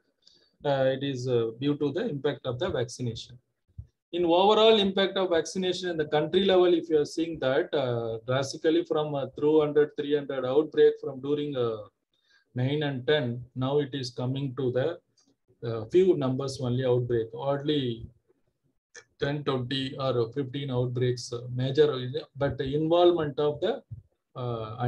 it is due to the impact of the vaccination. In overall impact of vaccination in the country level, if you are seeing that drastically from 300 outbreak from during 9 and 10, now it is coming to the few numbers only outbreak, oddly 10, 20 or 15 outbreaks major, but the involvement of the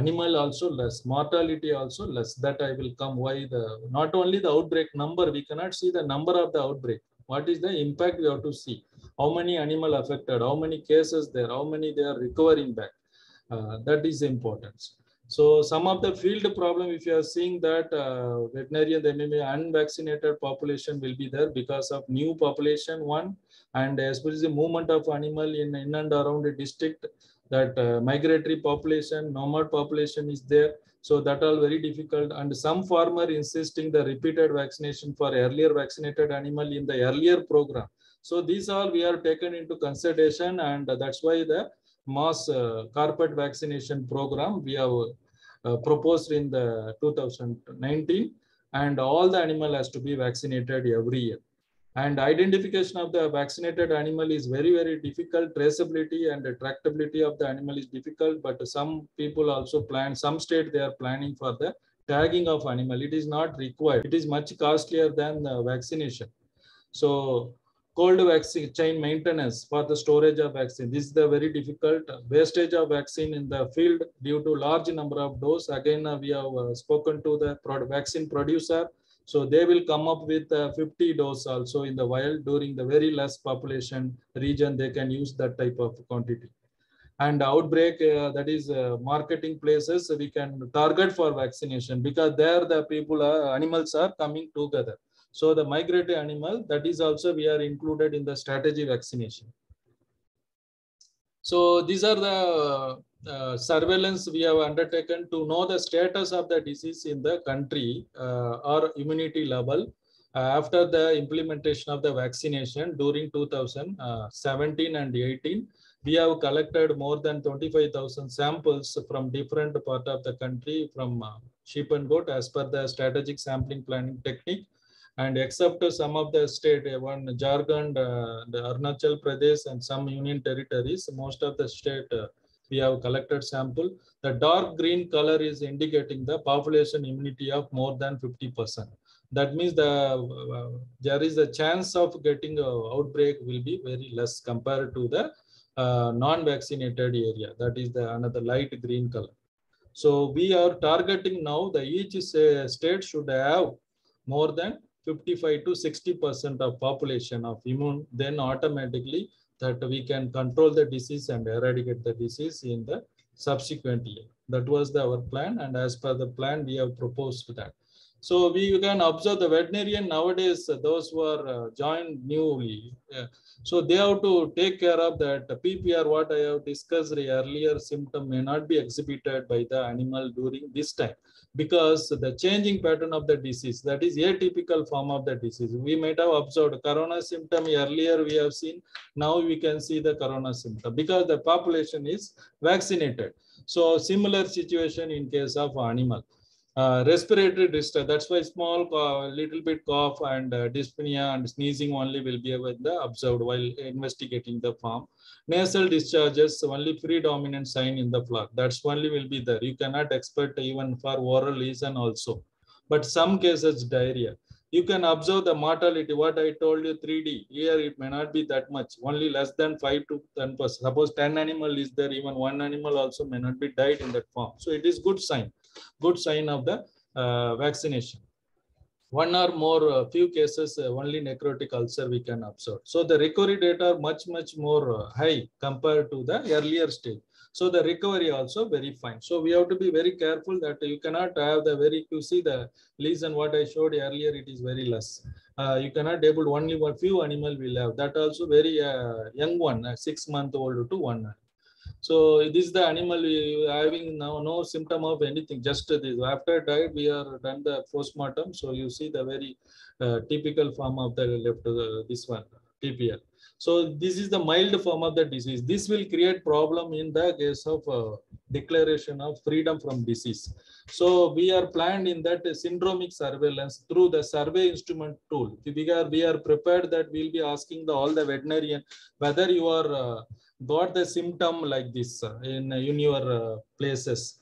animal also less, mortality also less. That I will come why the, not only the outbreak number, we cannot see the number of the outbreak. What is the impact we have to see? How many animal affected? How many cases there? How many they are recovering back? That is important. So some of the field problem, if you are seeing that veterinarian, there may be unvaccinated population will be there because of new population one, and especially the movement of animal in and around the district. that migratory population, nomad population is there. So that all very difficult. And some farmer insisting the repeated vaccination for earlier vaccinated animal in the earlier program. So these all we are taken into consideration, and that's why the mass carpet vaccination program we have proposed in the 2019, and all the animal has to be vaccinated every year. And identification of the vaccinated animal is very, very difficult. Traceability and tractability of the animal is difficult, but some people also plan, some state they are planning for the tagging of animal. It is not required. It is much costlier than the vaccination. So cold vaccine chain maintenance for the storage of vaccine. This is the very difficult wastage of vaccine in the field due to large number of doses. Again, we have spoken to the vaccine producer. So they will come up with 50 doses also in the wild during the very less population region. They can use that type of quantity. And outbreak, that is marketing places, we can target for vaccination, because there the people, animals are coming together. So the migratory animal, that is also we are included in the strategy vaccination. So these are the surveillance we have undertaken to know the status of the disease in the country or immunity level after the implementation of the vaccination during 2017 and 18. We have collected more than 25,000 samples from different parts of the country from sheep and goat as per the strategic sampling planning technique. And except some of the state, one Jharkhand, the Arunachal Pradesh and some union territories, most of the state we have collected sample. The dark green color is indicating the population immunity of more than 50%. That means there is a chance of getting an outbreak will be very less compared to the non-vaccinated area. That is the another light green color. So we are targeting now the each state should have more than 55 to 60% of population of immune, then automatically that we can control the disease and eradicate the disease in the subsequent year. That was our plan, and as per the plan, we have proposed that. So we can observe the veterinarian nowadays, those who are joined newly, so they have to take care of that PPR, what I have discussed earlier, symptom may not be exhibited by the animal during this time, because the changing pattern of the disease, that is atypical form of the disease. We might have observed corona symptom earlier we have seen, now we can see the corona symptom because the population is vaccinated. So similar situation in case of animal. Respiratory distress, that's why small little bit cough and dyspnea and sneezing only will be observed while investigating the farm. Nasal discharges, only predominant sign in the flock. That's only will be there. You cannot expect even for oral lesion also. But some cases diarrhea. You can observe the mortality, what I told you 3D. Here it may not be that much, only less than 5 to 10%. Suppose 10 animal is there, even one animal also may not be died in that farm. So it is good sign of the vaccination. One or more few cases, only necrotic ulcer we can observe. So the recovery data are much, much more high compared to the earlier stage. So the recovery also very fine. So we have to be very careful that you cannot have the very, you see the lesion what I showed earlier, it is very less. You cannot able only one few animal will have that also very young one, 6-month-old to 1. So this is the animal having now no symptom of anything, just this. After died, we are done the postmortem. So you see the very typical form of the left, this one, PPR. So this is the mild form of the disease. This will create problem in the case of declaration of freedom from disease. So we are planned in that syndromic surveillance through the survey instrument tool. We are prepared that we'll be asking the, all the veterinarian whether you are got the symptom like this in your places,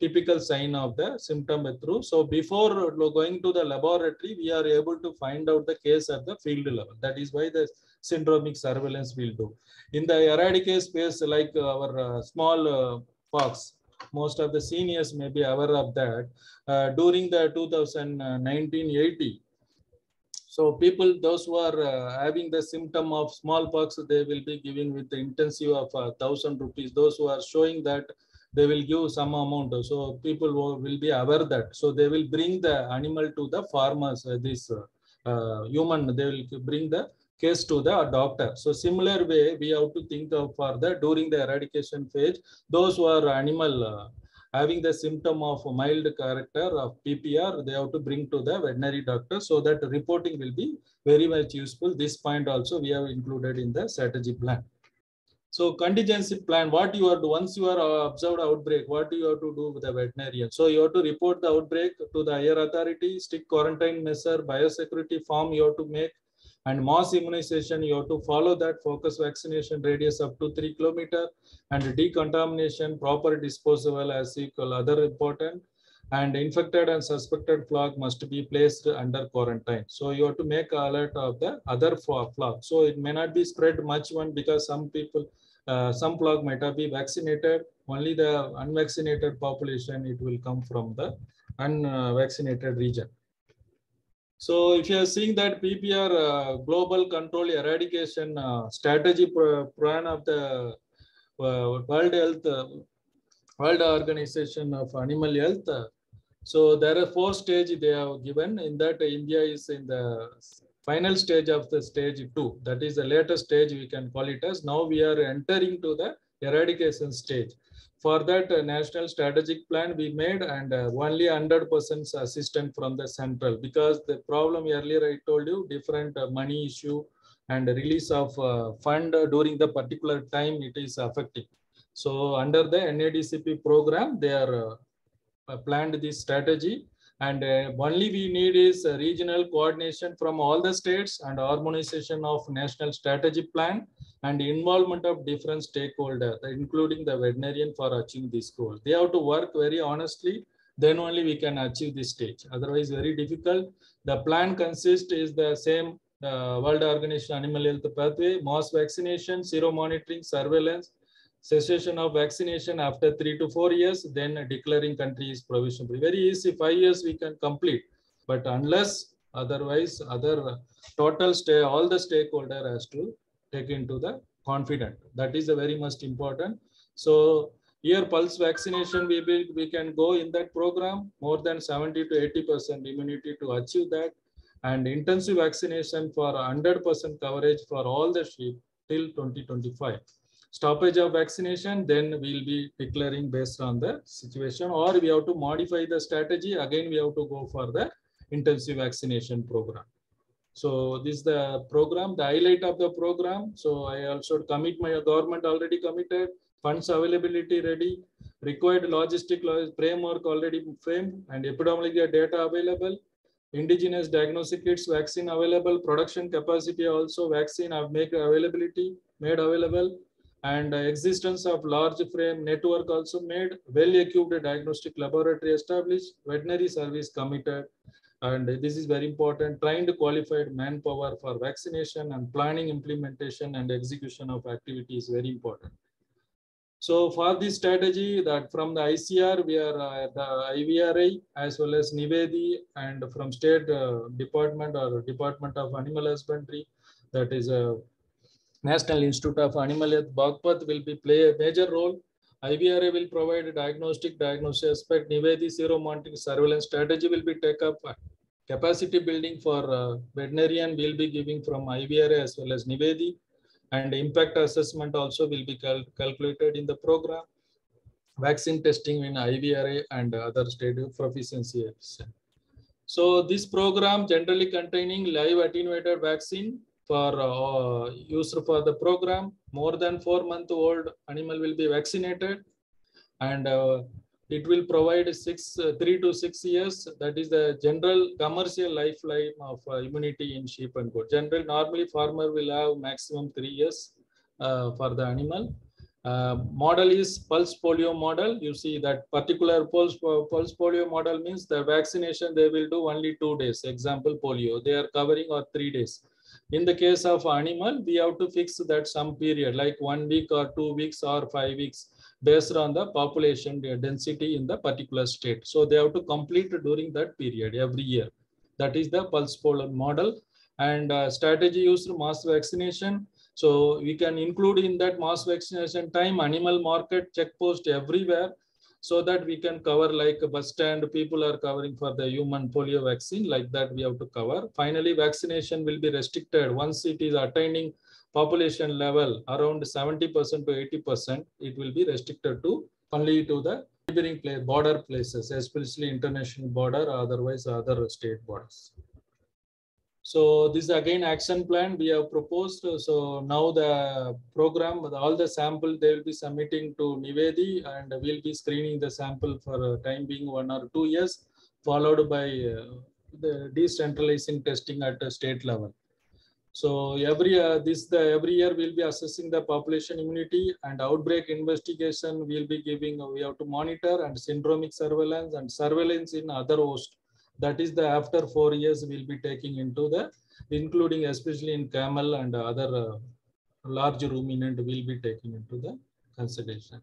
typical sign of the symptom through. So before going to the laboratory, we are able to find out the case at the field level. That is why the syndromic surveillance will do. In the eradicate space, like our small pox, most of the seniors may be aware of that. During the 2019-80, so people, those who are having the symptom of smallpox, they will be giving with the intensive of 1,000 rupees. Those who are showing that, they will give some amount. So people will be aware that. So they will bring the animal to the farmers, this human, they will bring the case to the doctor. So similar way, we have to think of further during the eradication phase, those who are animal having the symptom of mild character of PPR, they have to bring to the veterinary doctor, so that reporting will be very much useful. This point also we have included in the strategy plan. So contingency plan, what you are do once you are observed outbreak, what you have to do with the veterinarian? So you have to report the outbreak to the higher authority, strict quarantine measure, biosecurity form you have to make, and mass immunization you have to follow that, focus vaccination radius up to 3 km, and decontamination, proper disposal as equal other important, and infected and suspected flock must be placed under quarantine. So you have to make alert of the other flock. So it may not be spread much one, because some people, some flock might have been vaccinated. Only the unvaccinated population, it will come from the unvaccinated region. So if you are seeing that PPR global control eradication strategy plan of the World Organization of Animal Health, so there are 4 stages they have given. In that, India is in the final stage of the stage 2. That is the latest stage we can call it as. Now we are entering to the eradication stage. For that, national strategic plan we made, and only 100% assistance from the central, because the problem earlier I told you, different money issue and release of fund during the particular time it is affecting. So under the NADCP program, they are planned this strategy, and only we need is regional coordination from all the states and harmonization of national strategy plan, and involvement of different stakeholders, including the veterinarian, for achieving this goal. They have to work very honestly, then only we can achieve this stage. Otherwise, very difficult. The plan consists is the same World Organization Animal Health Pathway, mass vaccination, zero monitoring, surveillance, cessation of vaccination after 3 to 4 years, then declaring countries provision free. Very easy, 5 years we can complete, but unless otherwise, other total stay, all the stakeholder has to take into the confident. That is the very most important. So here pulse vaccination, we can go in that program, more than 70 to 80% immunity to achieve that, and intensive vaccination for 100% coverage for all the sheep till 2025. Stoppage of vaccination, then we'll be declaring based on the situation, or we have to modify the strategy. Again, we have to go for the intensive vaccination program. So this is the program, the highlight of the program. So I also commit, my government already committed, funds availability ready, required logistic framework already framed, and epidemiological data available, indigenous diagnostic kits, vaccine available, production capacity also, vaccine made available, and existence of large frame network also made, well-equipped diagnostic laboratory established, veterinary service committed, and this is very important, trained qualified manpower for vaccination, and planning, implementation, and execution of activity is very important. So for this strategy, that from the ICR, we are the IVRI, as well as Nivedi, and from State Department or Department of Animal Husbandry, that is a National Institute of Animal Health, Bagpat will be play a major role. IVRA will provide a diagnostic aspect. Nivedi zero monitoring surveillance strategy will be take up. Capacity building for veterinarian will be giving from IVRA as well as Nivedi, and impact assessment also will be calculated in the program. Vaccine testing in IVRA and other state proficiency. So this program generally containing live attenuated vaccine for use for the program. More than 4-month-old animal will be vaccinated, and it will provide 3 to 6 years. That is the general commercial lifeline of immunity in sheep and goat. Generally, normally farmer will have maximum 3 years for the animal. Model is pulse polio model. You see that particular pulse polio model means the vaccination they will do only 2 days. Example polio, they are covering or 3 days. In the case of animal, we have to fix that some period like 1 week or 2 weeks or 5 weeks based on the population density in the particular state. So they have to complete during that period every year. That is the pulse polio model, and strategy used mass vaccination. So we can include in that mass vaccination time animal market check post everywhere, so that we can cover like a bus stand people are covering for the human polio vaccine, like that we have to cover. Finally, vaccination will be restricted once it is attaining population level around 70% to 80%, it will be restricted to only to the neighboring border places, especially international border, otherwise other state borders. So this is again action plan we have proposed. So now the program, all the sample they will be submitting to Nivedi, and we'll be screening the sample for time being 1 or 2 years, followed by the decentralizing testing at the state level. So every year we'll be assessing the population immunity and outbreak investigation. We'll be giving, we have to monitor and syndromic surveillance and surveillance in other host. That is the after 4 years we'll be taking into the, including especially in camel and other large ruminant will be taken into the consideration.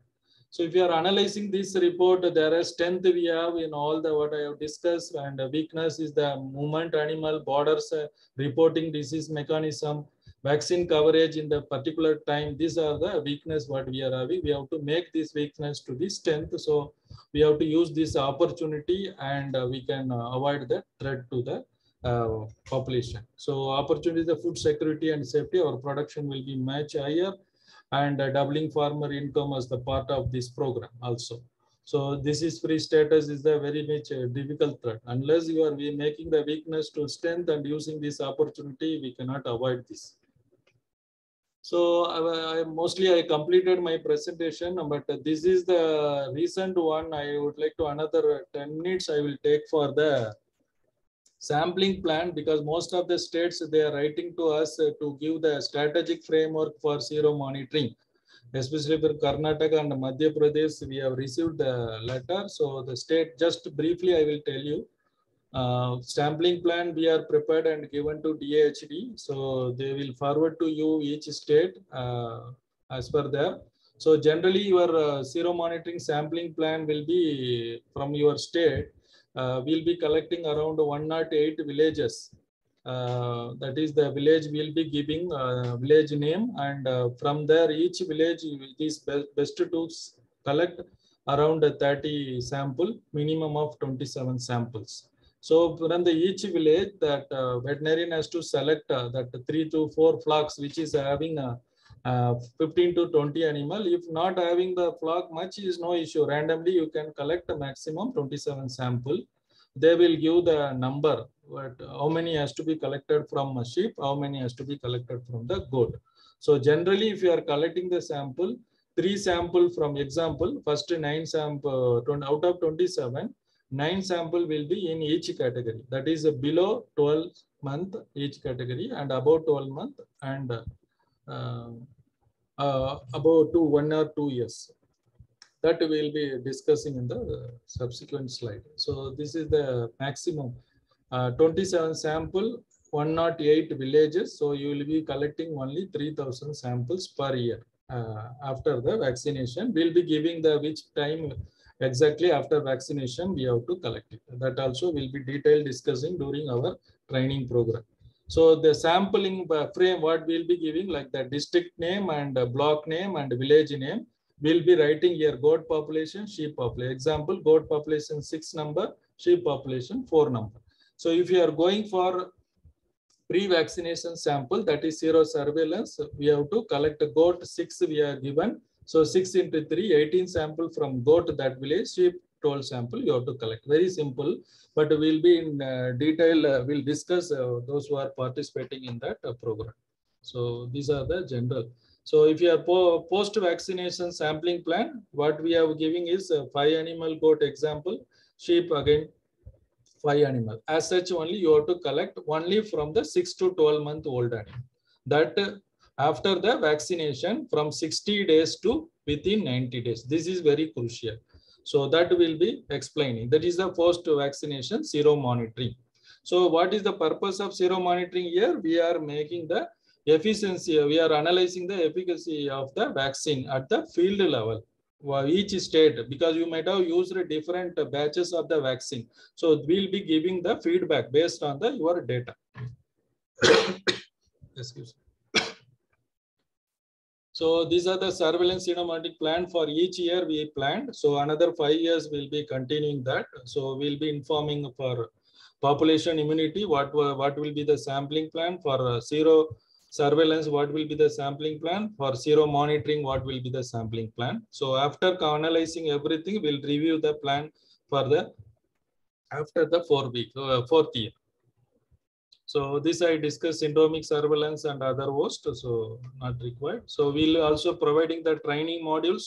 So if you are analyzing this report, there is strength we have in all the what I have discussed, and weakness is the movement animal, borders, reporting disease mechanism, vaccine coverage in the particular time. These are the weakness what we are having. We have to make this weakness to this strength. So we have to use this opportunity, and we can avoid the threat to the population. So opportunity is the food security and safety. Our production will be much higher, and doubling farmer income as the part of this program also. So this is free status is the very much difficult threat. Unless you are making the weakness to strength and using this opportunity, we cannot avoid this. So I completed my presentation, but this is the recent one. I would like to another 10 minutes I will take for the sampling plan, because most of the states, they are writing to us to give the strategic framework for sero monitoring. Especially for Karnataka and Madhya Pradesh, we have received the letter. So the state, just briefly, I will tell you. Sampling plan we are prepared and given to DHD, so they will forward to you each state as per their. So generally your sero monitoring sampling plan will be from your state. We'll be collecting around 108 villages. That is the village we'll be giving village name, and from there each village it is best to collect around 30 sample, minimum of 27 samples. So from the each village that veterinarian has to select that 3 to 4 flocks which is having 15 to 20 animal. If not having the flock much is no issue. Randomly you can collect a maximum 27 sample. They will give the number, but how many has to be collected from a sheep, how many has to be collected from the goat. So generally if you are collecting the sample, 3 sample from example, first 9 sample out of 27, 9 sample will be in each category, that is below 12 month each category, and above 12 month, and above 1 or 2 years. That we will be discussing in the subsequent slide. So this is the maximum 27 sample, 108 villages. So you will be collecting only 3000 samples per year after the vaccination. We'll be giving the which time exactly after vaccination we have to collect it. That also will be detailed discussing during our training program. So the sampling frame what we'll be giving, like the district name and block name and village name, we'll be writing here goat population, sheep population. Example, goat population 6 number, sheep population 4 number. So if you are going for pre-vaccination sample, that is zero surveillance, we have to collect a goat 6 we are given. So 6 into 3, 18 sample from goat that village, sheep 12 sample you have to collect. Very simple, but we'll be in detail, we'll discuss those who are participating in that program. So these are the general. So if you are post-vaccination sampling plan, what we are giving is 5 animal goat example, sheep again 5 animal. As such only you have to collect only from the 6 to 12 month old animal. That after the vaccination from 60 days to within 90 days. This is very crucial. So that will be explaining. That is the post vaccination sero monitoring. So what is the purpose of sero monitoring here? We are making the efficiency. We are analyzing the efficacy of the vaccine at the field level. Each state, because you might have used different batches of the vaccine. So we'll be giving the feedback based on the your data. Excuse me. So these are the surveillance genomic plan for each year we planned. So another 5 years we'll be continuing that. So we'll be informing for population immunity, what will be the sampling plan for zero surveillance, what will be the sampling plan for zero monitoring, what will be the sampling plan. So after analyzing everything, we'll review the plan for the after the fourth year. So this I discussed syndromic surveillance and other host, so not required. So we'll also providing the training modules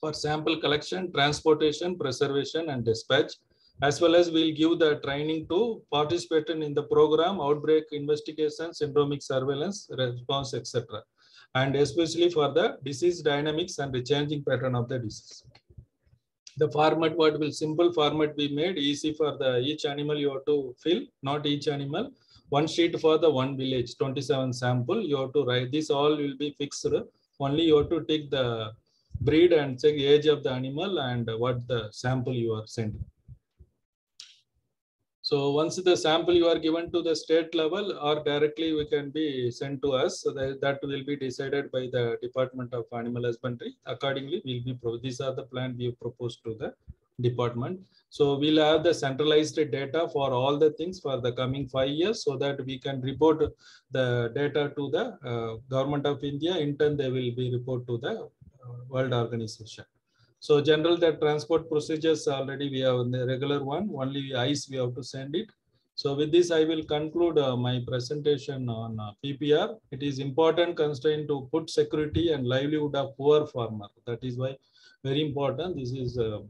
for sample collection, transportation, preservation, and dispatch, as well as we'll give the training to participants in the program, outbreak investigation, syndromic surveillance, response, etc. And especially for the disease dynamics and the changing pattern of the disease. The format, what will simple format we made, easy for the each animal you have to fill, not each animal. One sheet for the one village, 27 sample you have to write. This all will be fixed. Only you have to take the breed and check the age of the animal and what the sample you are sending. So once the sample you are given to the state level or directly we can be sent to us. So that will be decided by the Department of Animal Husbandry. Accordingly, these are the plan we have proposed to the department. So we'll have the centralized data for all the things for the coming 5 years so that we can report the data to the Government of India. In turn, they will be report to the World Organization. So general that transport procedures already we have the regular one, only ICE we have to send it. So with this, I will conclude my presentation on PPR. It is important constraint to put security and livelihood of poor farmer. That is why very important. This is a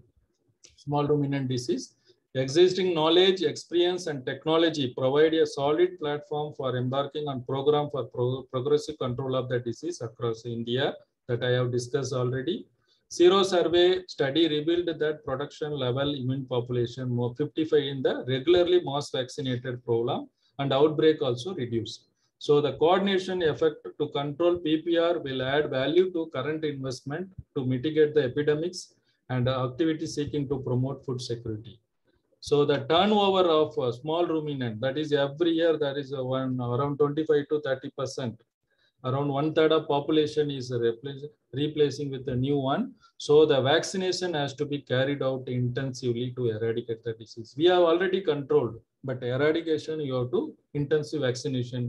small ruminant disease. Existing knowledge, experience, and technology provide a solid platform for embarking on program for progressive control of the disease across India that I have discussed already. Zero survey study revealed that production level immune population more 55 in the regularly mass vaccinated program and outbreak also reduced. So the coordination effect to control PPR will add value to current investment to mitigate the epidemics and activity seeking to promote food security. So the turnover of a small ruminant, that is every year there is around 25 to 30%. Around 1/3 of population is replacing with a new one. So the vaccination has to be carried out intensively to eradicate the disease. We have already controlled, but eradication you have to intensive vaccination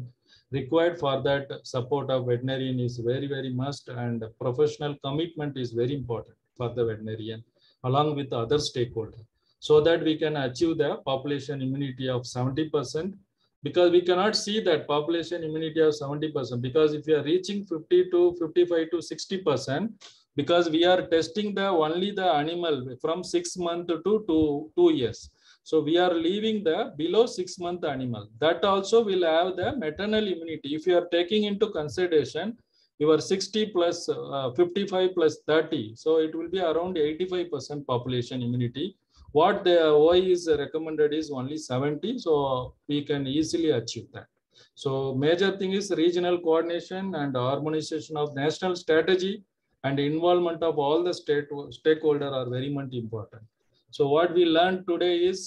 required. For that, support of veterinarian is very must, and professional commitment is very important for the veterinarian along with other stakeholders, so that we can achieve the population immunity of 70%. Because we cannot see that population immunity of 70%, because if we are reaching 55 to 60%, because we are testing the only the animal from 6 months to 2 years. So we are leaving the below 6 month animal. That also will have the maternal immunity. If you are taking into consideration, you are 60 plus 55 plus 30. So it will be around 85% population immunity. What the OIE is recommended is only 70, so we can easily achieve that. So major thing is regional coordination and harmonization of national strategy, and involvement of all the stakeholders are very much important. So what we learned today is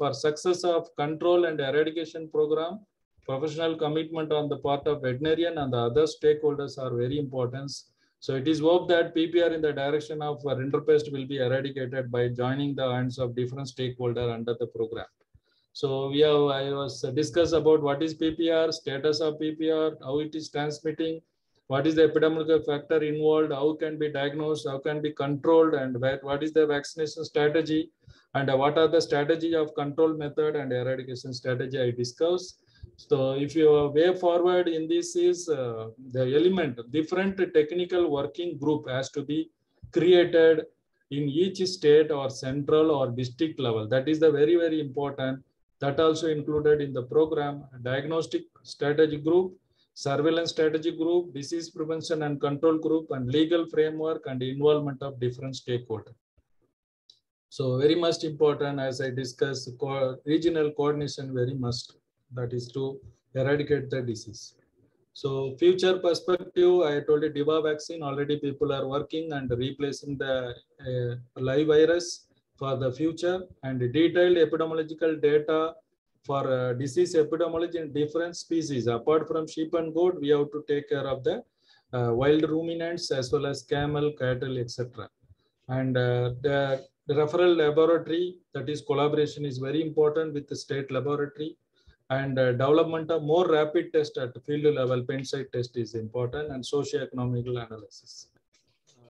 for success of control and eradication program, professional commitment on the part of veterinarian and the other stakeholders are very important. So it is hoped that PPR in the direction of Rinderpest will be eradicated by joining the hands of different stakeholders under the program. So I was discussed about what is PPR, status of PPR, how it is transmitting, what is the epidemiological factor involved, how can be diagnosed, how can be controlled, and what is the vaccination strategy, and what are the strategy of control method and eradication strategy I discussed. So if your way forward in this is the element, different technical working group has to be created in each state or central or district level. That is the very important. That also included in the program, diagnostic strategy group, surveillance strategy group, disease prevention and control group, and legal framework and involvement of different stakeholders. So very much important, as I discussed, regional coordination very must. That is to eradicate the disease. So future perspective, I told you DIVA vaccine, already people are working and replacing the live virus for the future, and detailed epidemiological data for disease epidemiology in different species. Apart from sheep and goat, we have to take care of the wild ruminants as well as camel, cattle, etc. And the referral laboratory, that is collaboration, is very important with the state laboratory. And development of more rapid test at field level, pen site test is important, and socioeconomic analysis.